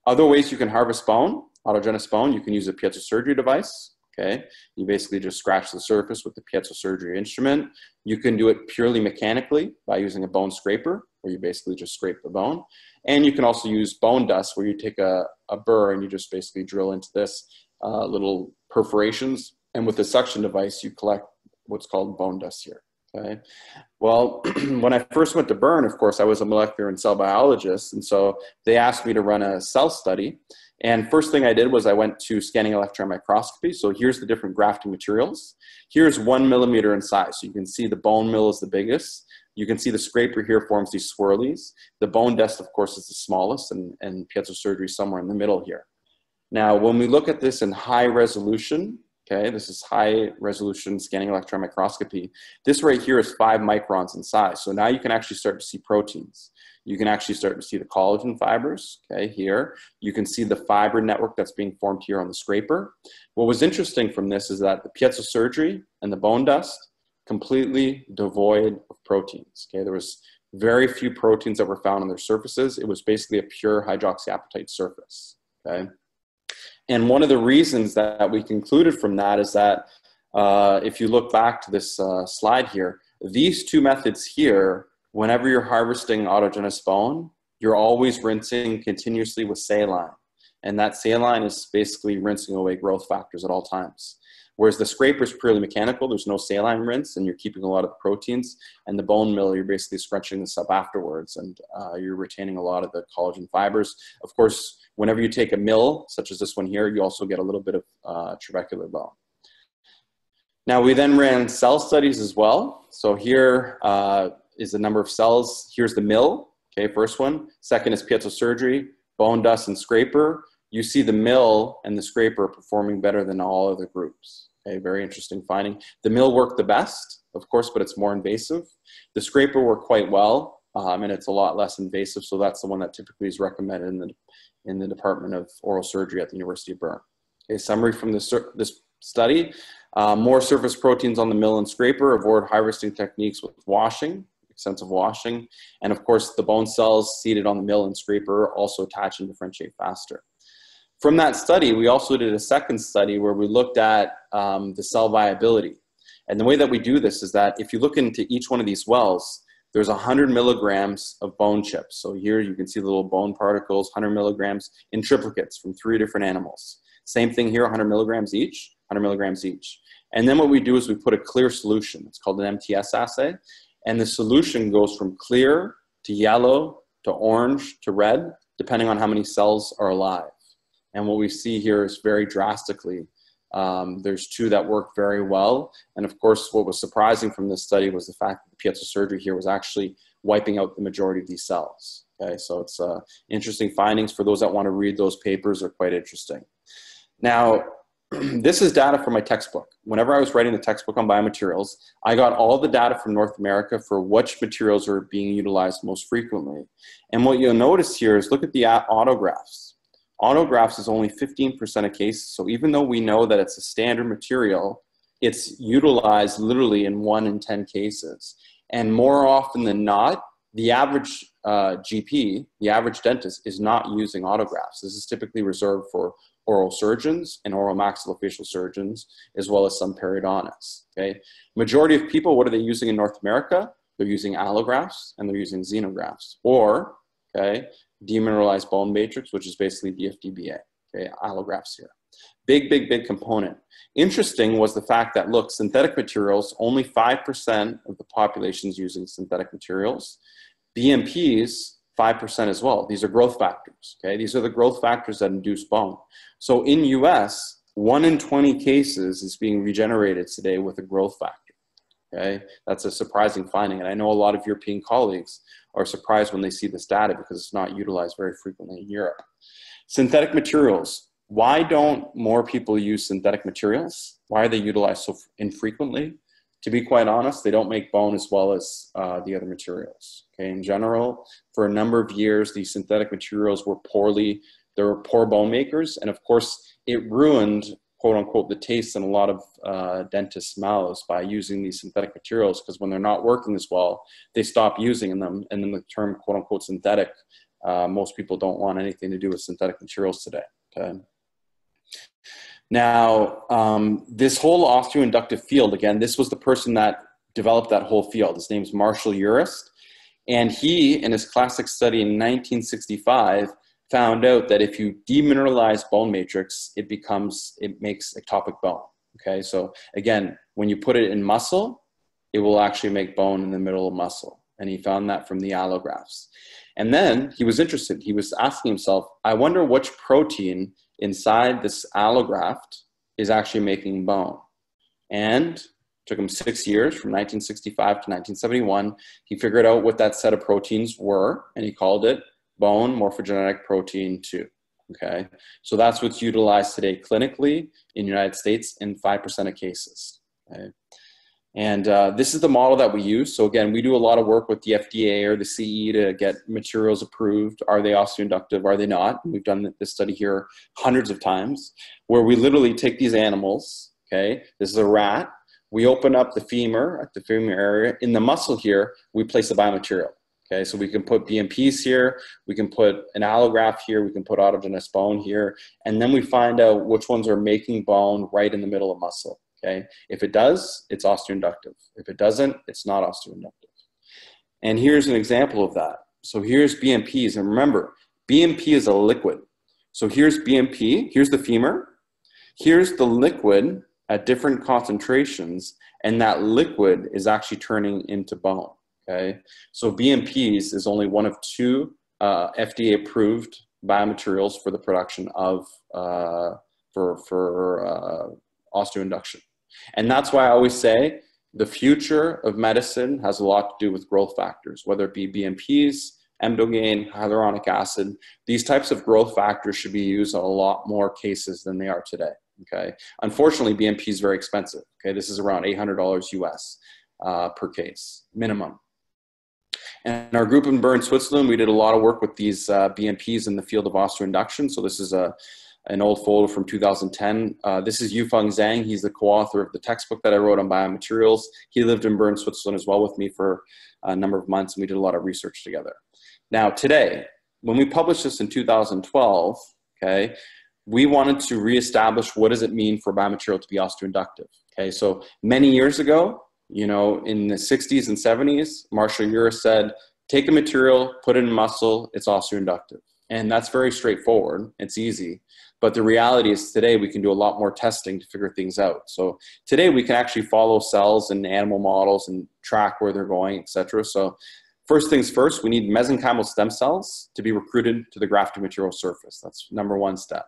Other ways you can harvest bone, autogenous bone, you can use a piezosurgery device, okay? You basically just scratch the surface with the piezosurgery instrument. You can do it purely mechanically by using a bone scraper, where you basically just scrape the bone. And you can also use bone dust, where you take a burr and you just basically drill into this little perforations. And with the suction device, you collect what's called bone dust here. Okay. Well, when I first went to Bern, of course, I was a molecular and cell biologist, and so they asked me to run a cell study. And first thing I did was I went to scanning electron microscopy. So here's the different grafting materials. Here's 1 millimeter in size. So you can see the bone mill is the biggest. You can see the scraper here forms these swirlies. The bone dust, of course, is the smallest, and piezosurgery somewhere in the middle here. Now, when we look at this in high resolution, okay, this is high resolution scanning electron microscopy. This right here is 5 microns in size. So now you can actually start to see proteins. You can actually start to see the collagen fibers, okay, here. You can see the fiber network that's being formed here on the scraper. What was interesting from this is that the piezosurgery and the bone dust completely devoid of proteins, okay? There was very few proteins that were found on their surfaces. It was basically a pure hydroxyapatite surface, okay? And one of the reasons that we concluded from that is that if you look back to this slide here, these two methods here, whenever you're harvesting autogenous bone, you're always rinsing continuously with saline. And that saline is basically rinsing away growth factors at all times. Whereas the scraper is purely mechanical, there's no saline rinse, and you're keeping a lot of the proteins. And the bone mill, you're basically scrunching this up afterwards, and you're retaining a lot of the collagen fibers. Of course, whenever you take a mill, such as this one here, you also get a little bit of trabecular bone. Now, we then ran cell studies as well. So here is the number of cells. Here's the mill, okay, first one. Second is piezosurgery, bone dust, and scraper. You see the mill and the scraper performing better than all other groups. Okay, very interesting finding. The mill worked the best, of course, but it's more invasive. The scraper worked quite well, and it's a lot less invasive, so that's the one that typically is recommended in the Department of Oral Surgery at the University of Bern. Okay, summary from this study. More surface proteins on the mill and scraper, avoid harvesting techniques with washing, extensive washing, and of course the bone cells seated on the mill and scraper also attach and differentiate faster. From that study, we also did a second study where we looked at the cell viability. And the way that we do this is that if you look into each one of these wells, there's 100 milligrams of bone chips. So here you can see the little bone particles, 100 milligrams in triplicates from 3 different animals. Same thing here, 100 milligrams each, 100 milligrams each. And then what we do is we put a clear solution. It's called an MTS assay. And the solution goes from clear to yellow to orange to red, depending on how many cells are alive. And what we see here is very drastically, there's 2 that work very well. And of course, what was surprising from this study was the fact that the piezo surgery here was actually wiping out the majority of these cells. Okay, so it's interesting findings. For those that want to read those papers, are quite interesting. Now, this is data from my textbook. Whenever I was writing the textbook on biomaterials, I got all the data from North America for which materials are being utilized most frequently. And what you'll notice here is look at the autographs. Autographs is only 15% of cases. So even though we know that it's a standard material, it's utilized literally in 1 in 10 cases. And more often than not, the average GP, the average dentist, is not using autographs. This is typically reserved for oral surgeons and oral maxillofacial surgeons, as well as some periodontists, okay? Majority of people, what are they using in North America? They're using allographs and they're using xenografts, or, okay, demineralized bone matrix, which is basically DFDBA, okay, allographs here. Big, big, big component. Interesting was the fact that, look, synthetic materials, only 5% of the population's using synthetic materials. BMPs, 5% as well. These are growth factors, okay? These are the growth factors that induce bone. So in US, 1 in 20 cases is being regenerated today with a growth factor, okay? That's a surprising finding. And I know a lot of European colleagues are surprised when they see this data because it's not utilized very frequently in Europe. Synthetic materials. Why don't more people use synthetic materials? Why are they utilized so infrequently? To be quite honest, they don't make bone as well as the other materials. Okay, in general, for a number of years, these synthetic materials were poor bone makers, and of course, it ruined, quote unquote, the taste in a lot of dentists' mouths by using these synthetic materials, because when they're not working as well, they stop using them, and then the term, quote unquote, synthetic, most people don't want anything to do with synthetic materials today, okay? Now, this whole osteoinductive field, again, this was the person that developed that whole field. His name's Marshall Urist. And he, in his classic study in 1965, found out that if you demineralize bone matrix, it makes ectopic bone, okay? So again, when you put it in muscle, it will actually make bone in the middle of muscle. And he found that from the allographs. And then he was interested. He was asking himself, I wonder which protein inside this allograft is actually making bone. And it took him 6 years, from 1965 to 1971, he figured out what that set of proteins were, and he called it bone morphogenetic protein 2, okay? So that's what's utilized today clinically in the United States in 5% of cases, okay? And this is the model that we use. So again, we do a lot of work with the FDA or the CE to get materials approved. Are they osteoinductive? Are they not? We've done this study here hundreds of times, where we literally take these animals, okay? This is a rat. We open up the femur area. In the muscle here, we place a biomaterial, okay? So we can put BMPs here. We can put an allograft here. We can put autogenous bone here. And then we find out which ones are making bone right in the middle of muscle. Okay. If it does, it's osteoinductive. If it doesn't, it's not osteoinductive. And here's an example of that. So here's BMPs. And remember, BMP is a liquid. So here's BMP. Here's the femur. Here's the liquid at different concentrations. And that liquid is actually turning into bone. Okay. So BMPs is only one of 2 FDA-approved biomaterials for the production of, osteoinduction. And that's why I always say the future of medicine has a lot to do with growth factors, whether it be BMPs, Emdogain, hyaluronic acid. These types of growth factors should be used in a lot more cases than they are today, okay? Unfortunately, BMP is very expensive, okay? This is around $800 US per case, minimum. And our group in Bern, Switzerland, we did a lot of work with these BMPs in the field of osteoinduction. So this is an old folder from 2010. This is Yufeng Zhang. He's the co-author of the textbook that I wrote on biomaterials. He lived in Bern, Switzerland as well with me for a number of months, and we did a lot of research together. Now today, when we published this in 2012, okay, we wanted to reestablish what does it mean for biomaterial to be osteoinductive. Okay, so many years ago, you know, in the 60s and 70s, Marshall Urist said, take a material, put it in muscle, it's osteoinductive. And that's very straightforward, it's easy. But the reality is today we can do a lot more testing to figure things out. So today we can actually follow cells in animal models and track where they're going, et cetera. So first things first, we need mesenchymal stem cells to be recruited to the grafted material surface. That's number one step.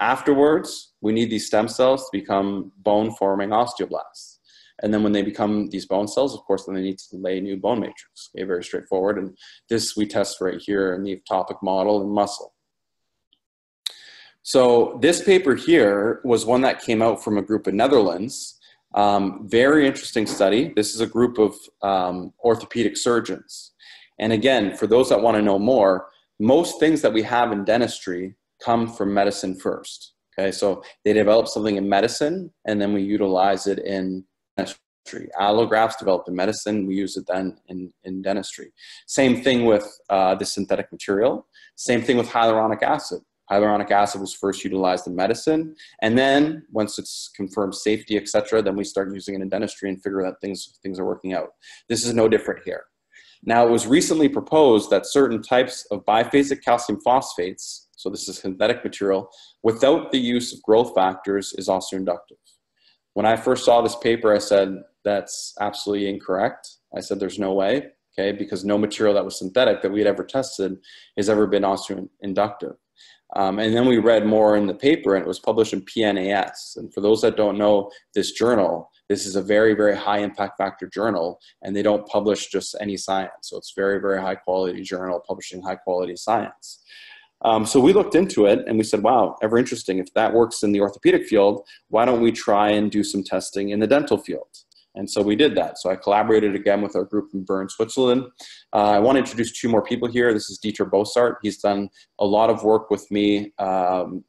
Afterwards, we need these stem cells to become bone-forming osteoblasts. And then when they become these bone cells, of course, then they need to lay new bone matrix. Okay, very straightforward. And this we test right here in the ectopic model in muscle. So this paper here was one that came out from a group in Netherlands. Very interesting study. This is a group of orthopedic surgeons. And again, for those that want to know more, most things that we have in dentistry come from medicine first. Okay, so they develop something in medicine, and then we utilize it in dentistry. Allografts developed in medicine, we use it then in dentistry. Same thing with the synthetic material. Same thing with hyaluronic acid. Hyaluronic acid was first utilized in medicine, and then once it's confirmed safety, etc., then we start using it in dentistry and figure out things are working out. This is no different here. Now, it was recently proposed that certain types of biphasic calcium phosphates, so this is synthetic material, without the use of growth factors is osteoinductive. When I first saw this paper, I said, that's absolutely incorrect. I said, there's no way, okay, because no material that was synthetic that we had ever tested has ever been osteoinductive. And then we read more in the paper, and it was published in PNAS. And for those that don't know this journal, this is a very, very high impact factor journal, and they don't publish just any science. So it's very, very high quality journal publishing high quality science. So we looked into it and we said, wow, ever interesting. If that works in the orthopedic field, why don't we try and do some testing in the dental field? And so we did that. So I collaborated again with our group in Bern, Switzerland. I want to introduce two more people here. This is Dieter Bossart. He's done a lot of work with me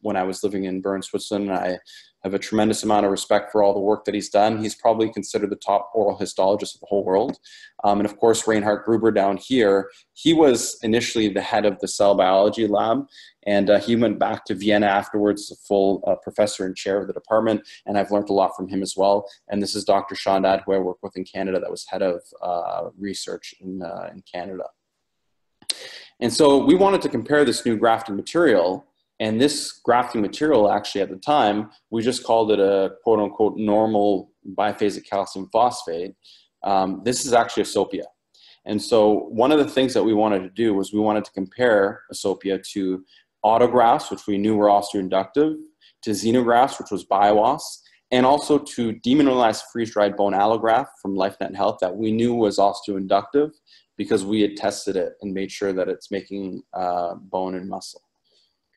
when I was living in Bern, Switzerland. I have a tremendous amount of respect for all the work that he's done. He's probably considered the top oral histologist of the whole world. And of course, Reinhard Gruber down here, he was initially the head of the cell biology lab, and he went back to Vienna afterwards, a full professor and chair of the department, and I've learned a lot from him as well. And this is Dr. Chandad, who I work with in Canada, that was head of research in Canada. And so we wanted to compare this new grafted material. And this grafting material, actually, at the time, we just called it a quote-unquote normal biphasic calcium phosphate. This is actually Asopia. And so one of the things that we wanted to do was we wanted to compare Asopia to autografts, which we knew were osteoinductive, to xenografts, which was Bio-Oss, and also to demineralized freeze-dried bone allograft from LifeNet Health that we knew was osteoinductive because we had tested it and made sure that it's making bone and muscle.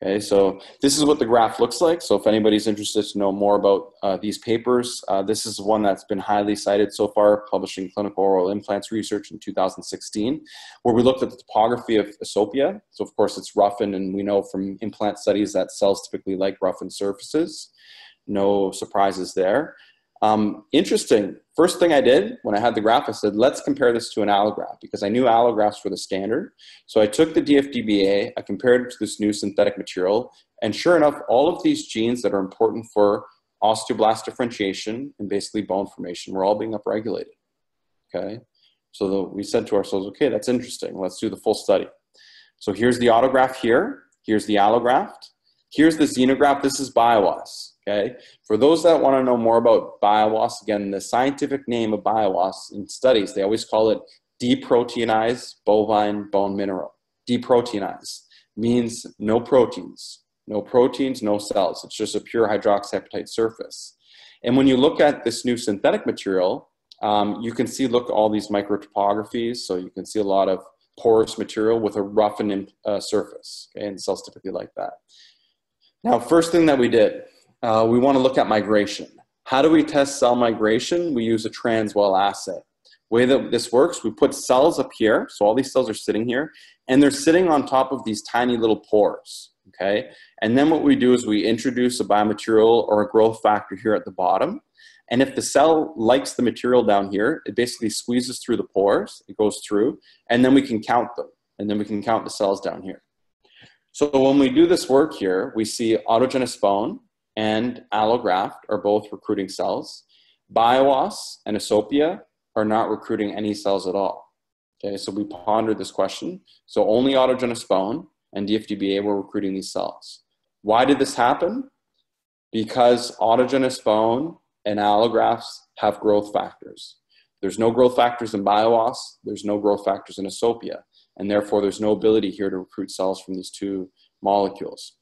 Okay, so this is what the graph looks like. So if anybody's interested to know more about these papers, this is one that's been highly cited so far, published in Clinical Oral Implants Research in 2016, where we looked at the topography of Asopia. So of course it's roughened, and we know from implant studies that cells typically like roughened surfaces. No surprises there. Interesting, first thing I did when I had the graph, I said, let's compare this to an allograft, because I knew allografts were the standard. So I took the DFDBA, I compared it to this new synthetic material, and sure enough, all of these genes that are important for osteoblast differentiation and basically bone formation were all being upregulated, okay? So we said to ourselves, okay, that's interesting, let's do the full study. So here's the autograft here, here's the allograft, here's the xenograft, this is Bio-Oss. Okay. For those that want to know more about Bio-Oss, again, the scientific name of Bio-Oss in studies, they always call it deproteinized bovine bone mineral. Deproteinized means no proteins. No proteins, no cells. It's just a pure hydroxyapatite surface. And when you look at this new synthetic material, you can see, look, all these microtopographies. So you can see a lot of porous material with a roughened surface. Okay? And cells typically like that. Now, first thing that we did, we want to look at migration. How do we test cell migration? We use a transwell assay. The way that this works, we put cells up here, so all these cells are sitting here, and they're sitting on top of these tiny little pores, okay? And then what we do is we introduce a biomaterial or a growth factor here at the bottom, and if the cell likes the material down here, it basically squeezes through the pores, it goes through, and then we can count them, and then we can count the cells down here. So when we do this work here, we see autogenous bone and allograft are both recruiting cells. Bio-Oss and Asopia are not recruiting any cells at all. Okay, so we pondered this question. So only autogenous bone and DFDBA were recruiting these cells. Why did this happen? Because autogenous bone and allografts have growth factors. There's no growth factors in Bio-Oss, there's no growth factors in Asopia, and therefore there's no ability here to recruit cells from these two molecules.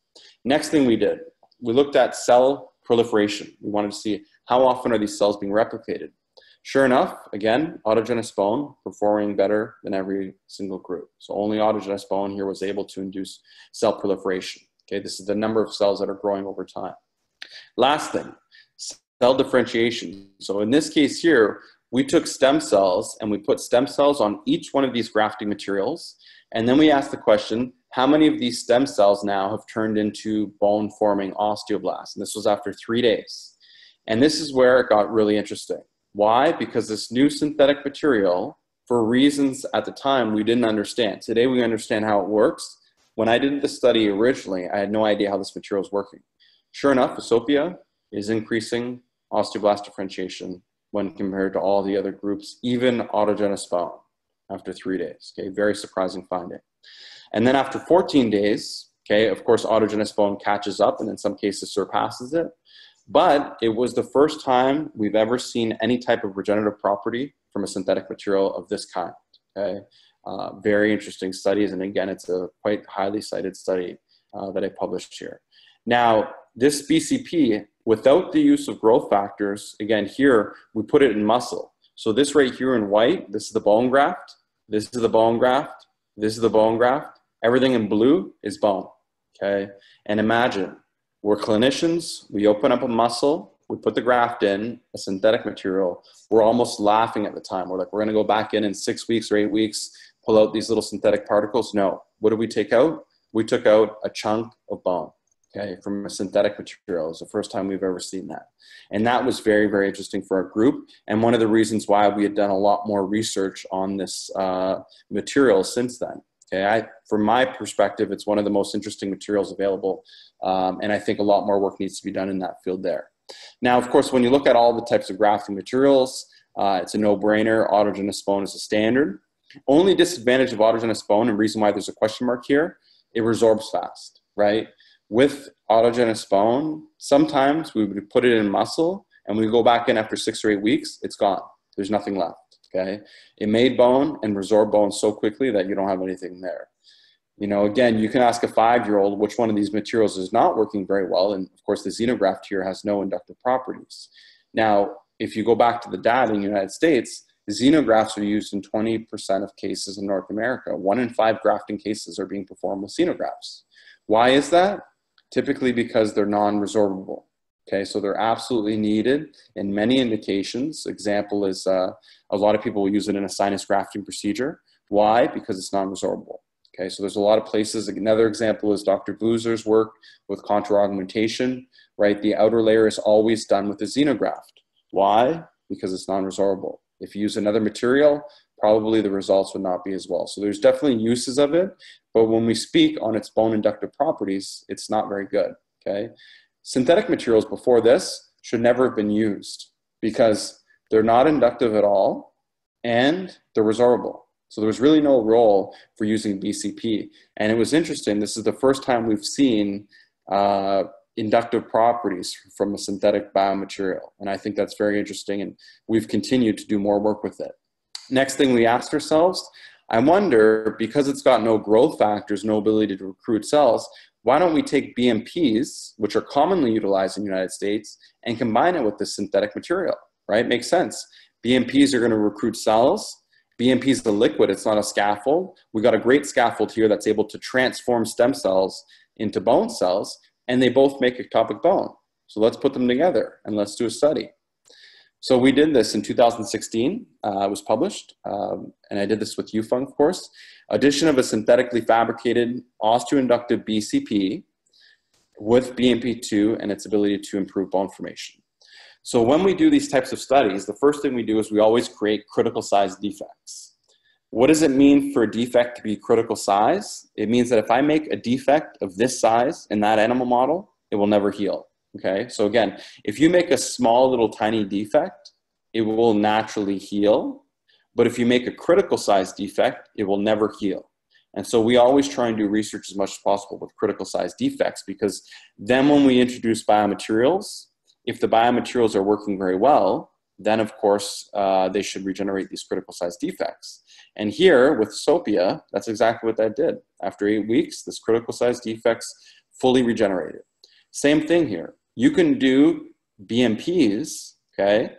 Next thing we did, we looked at cell proliferation. We wanted to see how often are these cells being replicated. Sure enough, again, autogenous bone performing better than every single group. So only autogenous bone here was able to induce cell proliferation. Okay, this is the number of cells that are growing over time. Last thing, cell differentiation. So in this case here, we took stem cells and we put stem cells on each one of these grafting materials. And then we asked the question, how many of these stem cells now have turned into bone-forming osteoblasts? And this was after 3 days. And this is where it got really interesting. Why? Because this new synthetic material, for reasons at the time we didn't understand. Today we understand how it works. When I did the study originally, I had no idea how this material is working. Sure enough, Asopia is increasing osteoblast differentiation when compared to all the other groups, even autogenous bone, after 3 days. Okay, very surprising finding. And then after 14 days, okay, of course, autogenous bone catches up and in some cases surpasses it. But it was the first time we've ever seen any type of regenerative property from a synthetic material of this kind. Okay? Very interesting studies. And again, it's a quite highly cited study that I published here. Now, this BCP, without the use of growth factors, again, here, we put it in muscle. So this right here in white, this is the bone graft. This is the bone graft. This is the bone graft. Everything in blue is bone, okay? And imagine, we're clinicians, we open up a muscle, we put the graft in, a synthetic material. We're almost laughing at the time. We're like, we're gonna go back in 6 weeks or 8 weeks, pull out these little synthetic particles. No, what did we take out? We took out a chunk of bone, okay, from a synthetic material. It's the first time we've ever seen that. And that was very, very interesting for our group. And one of the reasons why we had done a lot more research on this material since then. Okay, from my perspective, it's one of the most interesting materials available, and I think a lot more work needs to be done in that field there. Now, of course, when you look at all the types of grafting materials, it's a no-brainer. Autogenous bone is a standard. Only disadvantage of autogenous bone, and reason why there's a question mark here, it resorbs fast, right? With autogenous bone, sometimes we would put it in muscle, and we go back in after 6 or 8 weeks, it's gone. There's nothing left. Okay, it made bone and resorbed bone so quickly that you don't have anything there. You know, again, you can ask a 5-year-old which one of these materials is not working very well. And of course, the xenograft here has no inductive properties. Now, if you go back to the data in the United States, xenografts are used in 20% of cases in North America. 1 in 5 grafting cases are being performed with xenografts. Why is that? Typically because they're non-resorbable. Okay, so they're absolutely needed in many indications. Example is a lot of people will use it in a sinus grafting procedure. Why? Because it's non-resorbable. Okay, so there's a lot of places. Another example is Dr. Buser's work with contra-augmentation, right? The outer layer is always done with a xenograft. Why? Because it's non-resorbable. If you use another material, probably the results would not be as well. So there's definitely uses of it, but when we speak on its bone inductive properties, it's not very good, okay? Synthetic materials before this should never have been used because they're not inductive at all and they're resorbable. So there was really no role for using BCP. And it was interesting, this is the first time we've seen inductive properties from a synthetic biomaterial. And I think that's very interesting, and we've continued to do more work with it. Next thing we asked ourselves, I wonder, because it's got no growth factors, no ability to recruit cells, why don't we take BMPs, which are commonly utilized in the United States, and combine it with this synthetic material, right? Makes sense. BMPs are gonna recruit cells. BMP is the liquid, it's not a scaffold. We got a great scaffold here that's able to transform stem cells into bone cells, and they both make ectopic bone. So let's put them together and let's do a study. So we did this in 2016, it was published, and I did this with Yufeng, of course. Addition of a synthetically fabricated osteoinductive BCP with BMP2 and its ability to improve bone formation. So when we do these types of studies, the first thing we do is we always create critical size defects. What does it mean for a defect to be critical size? It means that if I make a defect of this size in that animal model, it will never heal. Okay, so again, if you make a small little tiny defect, it will naturally heal. But if you make a critical size defect, it will never heal. And so we always try and do research as much as possible with critical size defects, because then when we introduce biomaterials, if the biomaterials are working very well, then of course they should regenerate these critical size defects. And here with Asopia, that's exactly what that did. After 8 weeks, this critical size defects fully regenerated. Same thing here. You can do BMPs, okay?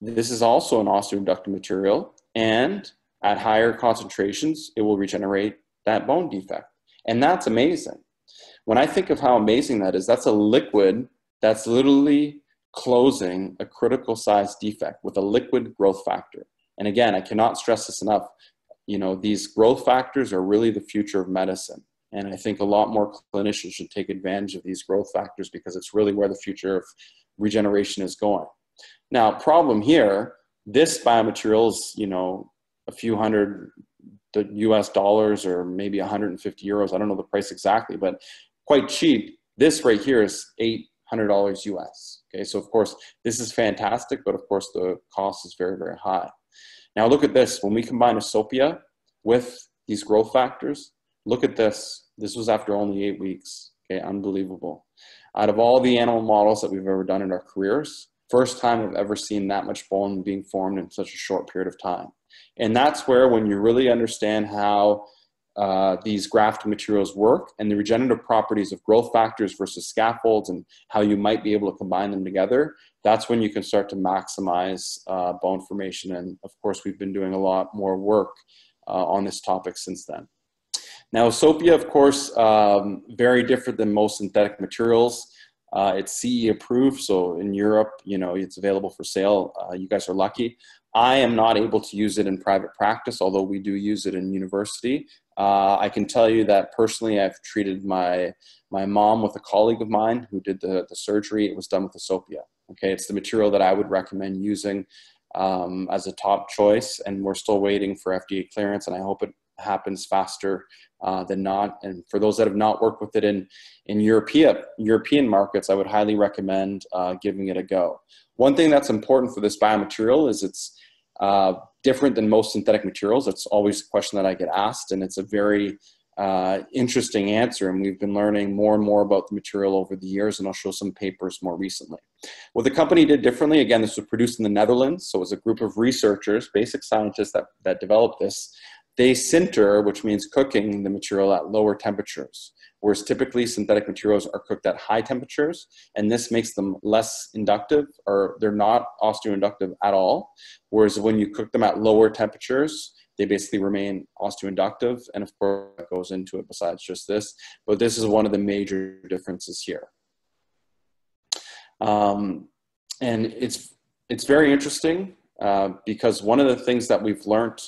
This is also an osteoinductive material, and at higher concentrations, it will regenerate that bone defect. And that's amazing. When I think of how amazing that is, that's a liquid that's literally closing a critical size defect with a liquid growth factor. And again, I cannot stress this enough. You know, these growth factors are really the future of medicine. And I think a lot more clinicians should take advantage of these growth factors, because it's really where the future of regeneration is going. Now, problem here, this biomaterial is, you know, a few hundred US dollars or maybe 150 euros. I don't know the price exactly, but quite cheap. This right here is $800 US. Okay, so of course, this is fantastic, but of course, the cost is very, very high. Now, look at this. When we combine Asopia with these growth factors, look at this. This was after only 8 weeks. Okay, unbelievable. Out of all the animal models that we've ever done in our careers, first time I've ever seen that much bone being formed in such a short period of time. And that's where, when you really understand how these graft materials work and the regenerative properties of growth factors versus scaffolds and how you might be able to combine them together, that's when you can start to maximize bone formation. And of course, we've been doing a lot more work on this topic since then. Now, Asopia, of course, very different than most synthetic materials. It's CE approved, so in Europe, you know, it's available for sale. You guys are lucky. I am not able to use it in private practice, although we do use it in university. I can tell you that personally, I've treated my mom with a colleague of mine who did the surgery. It was done with Asopia. Okay, it's the material that I would recommend using as a top choice, and we're still waiting for FDA clearance, and I hope it happens faster than not. And for those that have not worked with it in European markets, I would highly recommend giving it a go. One thing that's important for this biomaterial is it's different than most synthetic materials. That's always a question that I get asked, and it's a very interesting answer, and we've been learning more and more about the material over the years, and I'll show some papers more recently. What the company did differently, again, this was produced in the Netherlands, so it was a group of researchers, basic scientists that developed this. They sinter, which means cooking the material at lower temperatures, whereas typically synthetic materials are cooked at high temperatures, and this makes them less inductive, or they're not osteoinductive at all, whereas when you cook them at lower temperatures, they basically remain osteoinductive, and of course, that goes into it besides just this, but this is one of the major differences here. And it's very interesting because one of the things that we've learned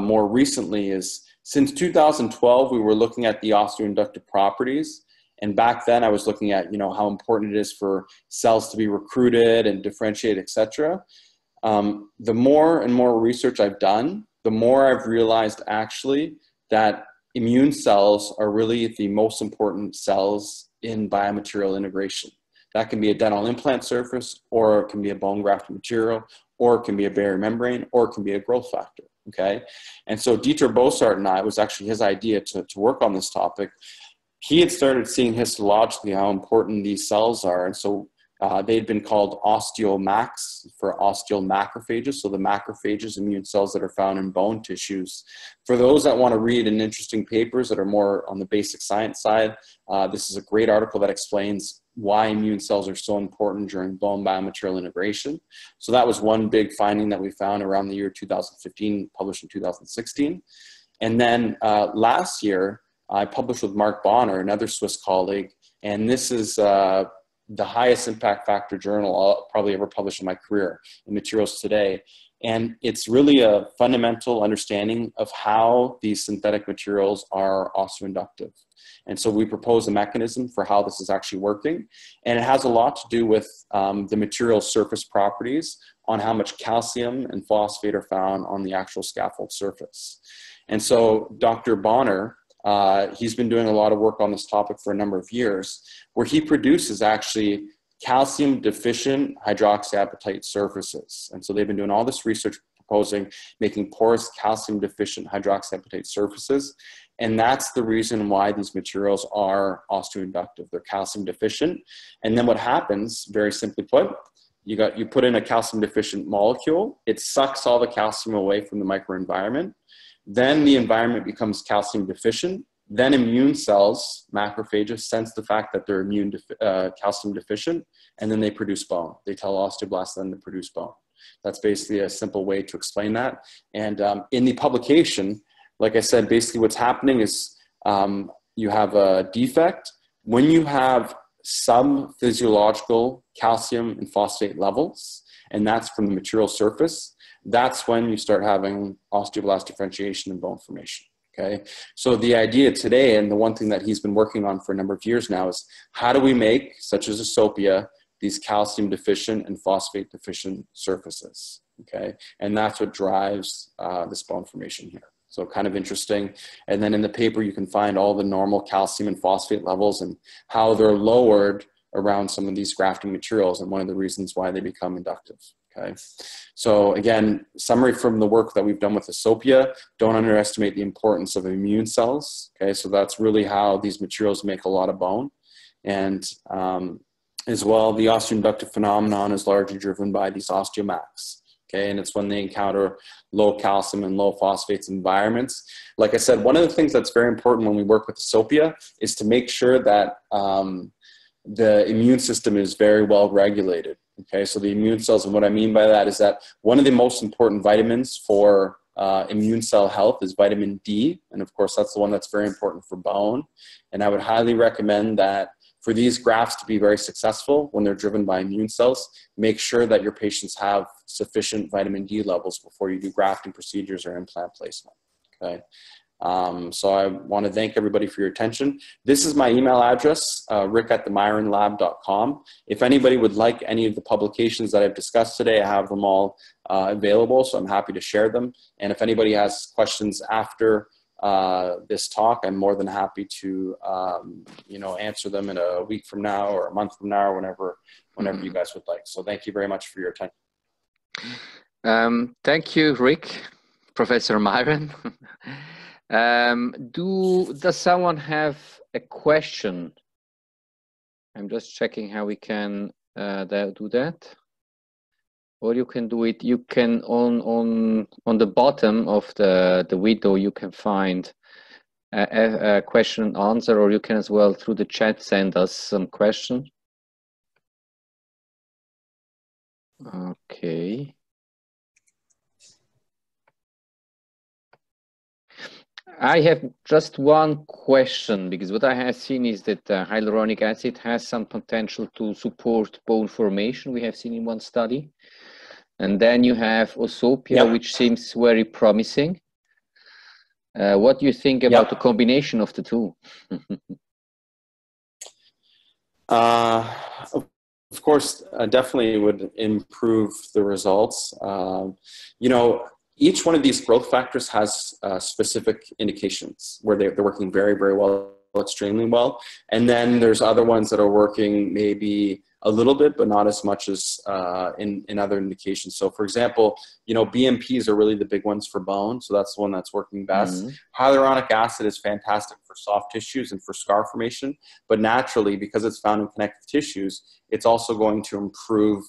more recently is, since 2012, we were looking at the osteoinductive properties. And back then I was looking at, you know, how important it is for cells to be recruited and differentiate, et cetera. The more and more research I've done, the more I've realized actually that immune cells are really the most important cells in biomaterial integration. That can be a dental implant surface, or it can be a bone graft material, or it can be a barrier membrane, or it can be a growth factor. Okay, and so Dieter Bossart and I, it was actually his idea to work on this topic. He had started seeing histologically how important these cells are, and so they'd been called osteomacs for osteal macrophages, so the macrophages, immune cells that are found in bone tissues. For those that want to read in interesting papers that are more on the basic science side, this is a great article that explains why immune cells are so important during bone biomaterial integration. So that was one big finding that we found around the year 2015, published in 2016. And then last year, I published with Mark Bonner, another Swiss colleague, and this is the highest impact factor journal I'll probably ever publish in my career, in Materials Today. And it's really a fundamental understanding of how these synthetic materials are osteoinductive. And so we propose a mechanism for how this is actually working. And it has a lot to do with the material surface properties on how much calcium and phosphate are found on the actual scaffold surface. And so Dr. Bonner, he's been doing a lot of work on this topic for a number of years, where he produces actually calcium deficient hydroxyapatite surfaces. And so they've been doing all this research proposing making porous calcium deficient hydroxyapatite surfaces. And that's the reason why these materials are osteoinductive. They're calcium deficient. And then what happens, very simply put, you put in a calcium deficient molecule, it sucks all the calcium away from the microenvironment. Then the environment becomes calcium deficient. Then immune cells, macrophages, sense the fact that they're calcium deficient, and then they produce bone. They tell osteoblasts then to produce bone. That's basically a simple way to explain that. And in the publication, like I said, basically what's happening is you have a defect. When you have sub-physiological calcium and phosphate levels, and that's from the material surface, that's when you start having osteoblast differentiation and bone formation. Okay, so the idea today, and the one thing that he's been working on for a number of years now, is how do we make, such as Asopia, these calcium deficient and phosphate deficient surfaces, okay? And that's what drives this bone formation here. So kind of interesting. And then in the paper, you can find all the normal calcium and phosphate levels and how they're lowered around some of these grafting materials, and one of the reasons why they become inductive. Okay, so again, summary from the work that we've done with Asopia, don't underestimate the importance of immune cells. Okay, so that's really how these materials make a lot of bone. And as well, the osteoinductive phenomenon is largely driven by these osteomachs. Okay, and it's when they encounter low calcium and low phosphates environments. Like I said, one of the things that's very important when we work with Asopia is to make sure that the immune system is very well regulated. Okay, so the immune cells, and what I mean by that is that one of the most important vitamins for immune cell health is vitamin D. And of course, that's the one that's very important for bone. And I would highly recommend that for these grafts to be very successful when they're driven by immune cells, make sure that your patients have sufficient vitamin D levels before you do grafting procedures or implant placement. Okay. So I want to thank everybody for your attention. This is my email address, rick@themironlab.com. If anybody would like any of the publications that I've discussed today, I have them all available, so I'm happy to share them. And if anybody has questions after this talk, I'm more than happy to you know, answer them in a week from now or a month from now, or whenever you guys would like. So thank you very much for your attention. Thank you, Rick, Professor Miron. Does someone have a question? I'm just checking how we can do that. Or you can do it, you can on the bottom of the window, you can find a question and answer, or you can as well through the chat send us some question. Okay. I have just one question, because what I have seen is that hyaluronic acid has some potential to support bone formation. We have seen in one study. And then you have Asopia, yeah, which seems very promising. What do you think about, yeah, the combination of the two? Of course, definitely would improve the results. You know, each one of these growth factors has specific indications where they're working very, very well, extremely well. And then there's other ones that are working maybe a little bit, but not as much as in other indications. So for example, you know, BMPs are really the big ones for bone. So that's the one that's working best. Mm-hmm. Hyaluronic acid is fantastic for soft tissues and for scar formation, but naturally, because it's found in connective tissues, it's also going to improve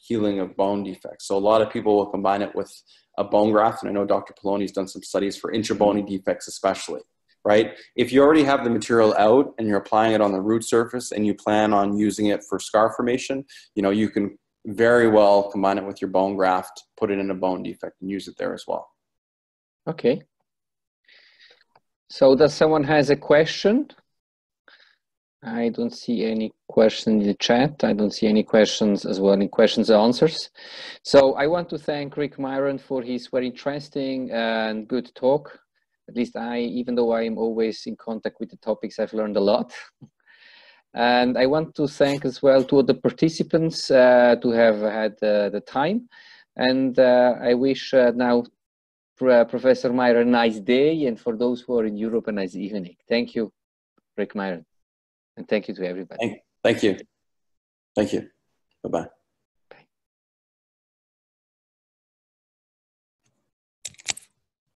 healing of bone defects. So a lot of people will combine it with a bone graft. And I know Dr. Pilloni's done some studies for intrabony defects especially, right? If you already have the material out and you're applying it on the root surface and you plan on using it for scar formation, you know, you can very well combine it with your bone graft, put it in a bone defect and use it there as well. Okay. So does someone has a question? I don't see any question in the chat. I don't see any questions as well, any questions and answers. So I want to thank Rick Miron for his very interesting and good talk. At least I, even though I am always in contact with the topics, I've learned a lot. And I want to thank as well to all the participants to have had the time. And I wish now Professor Miron a nice day, and for those who are in Europe, a nice evening. Thank you, Rick Miron. And thank you to everybody. Thank you. Thank you. Bye-bye.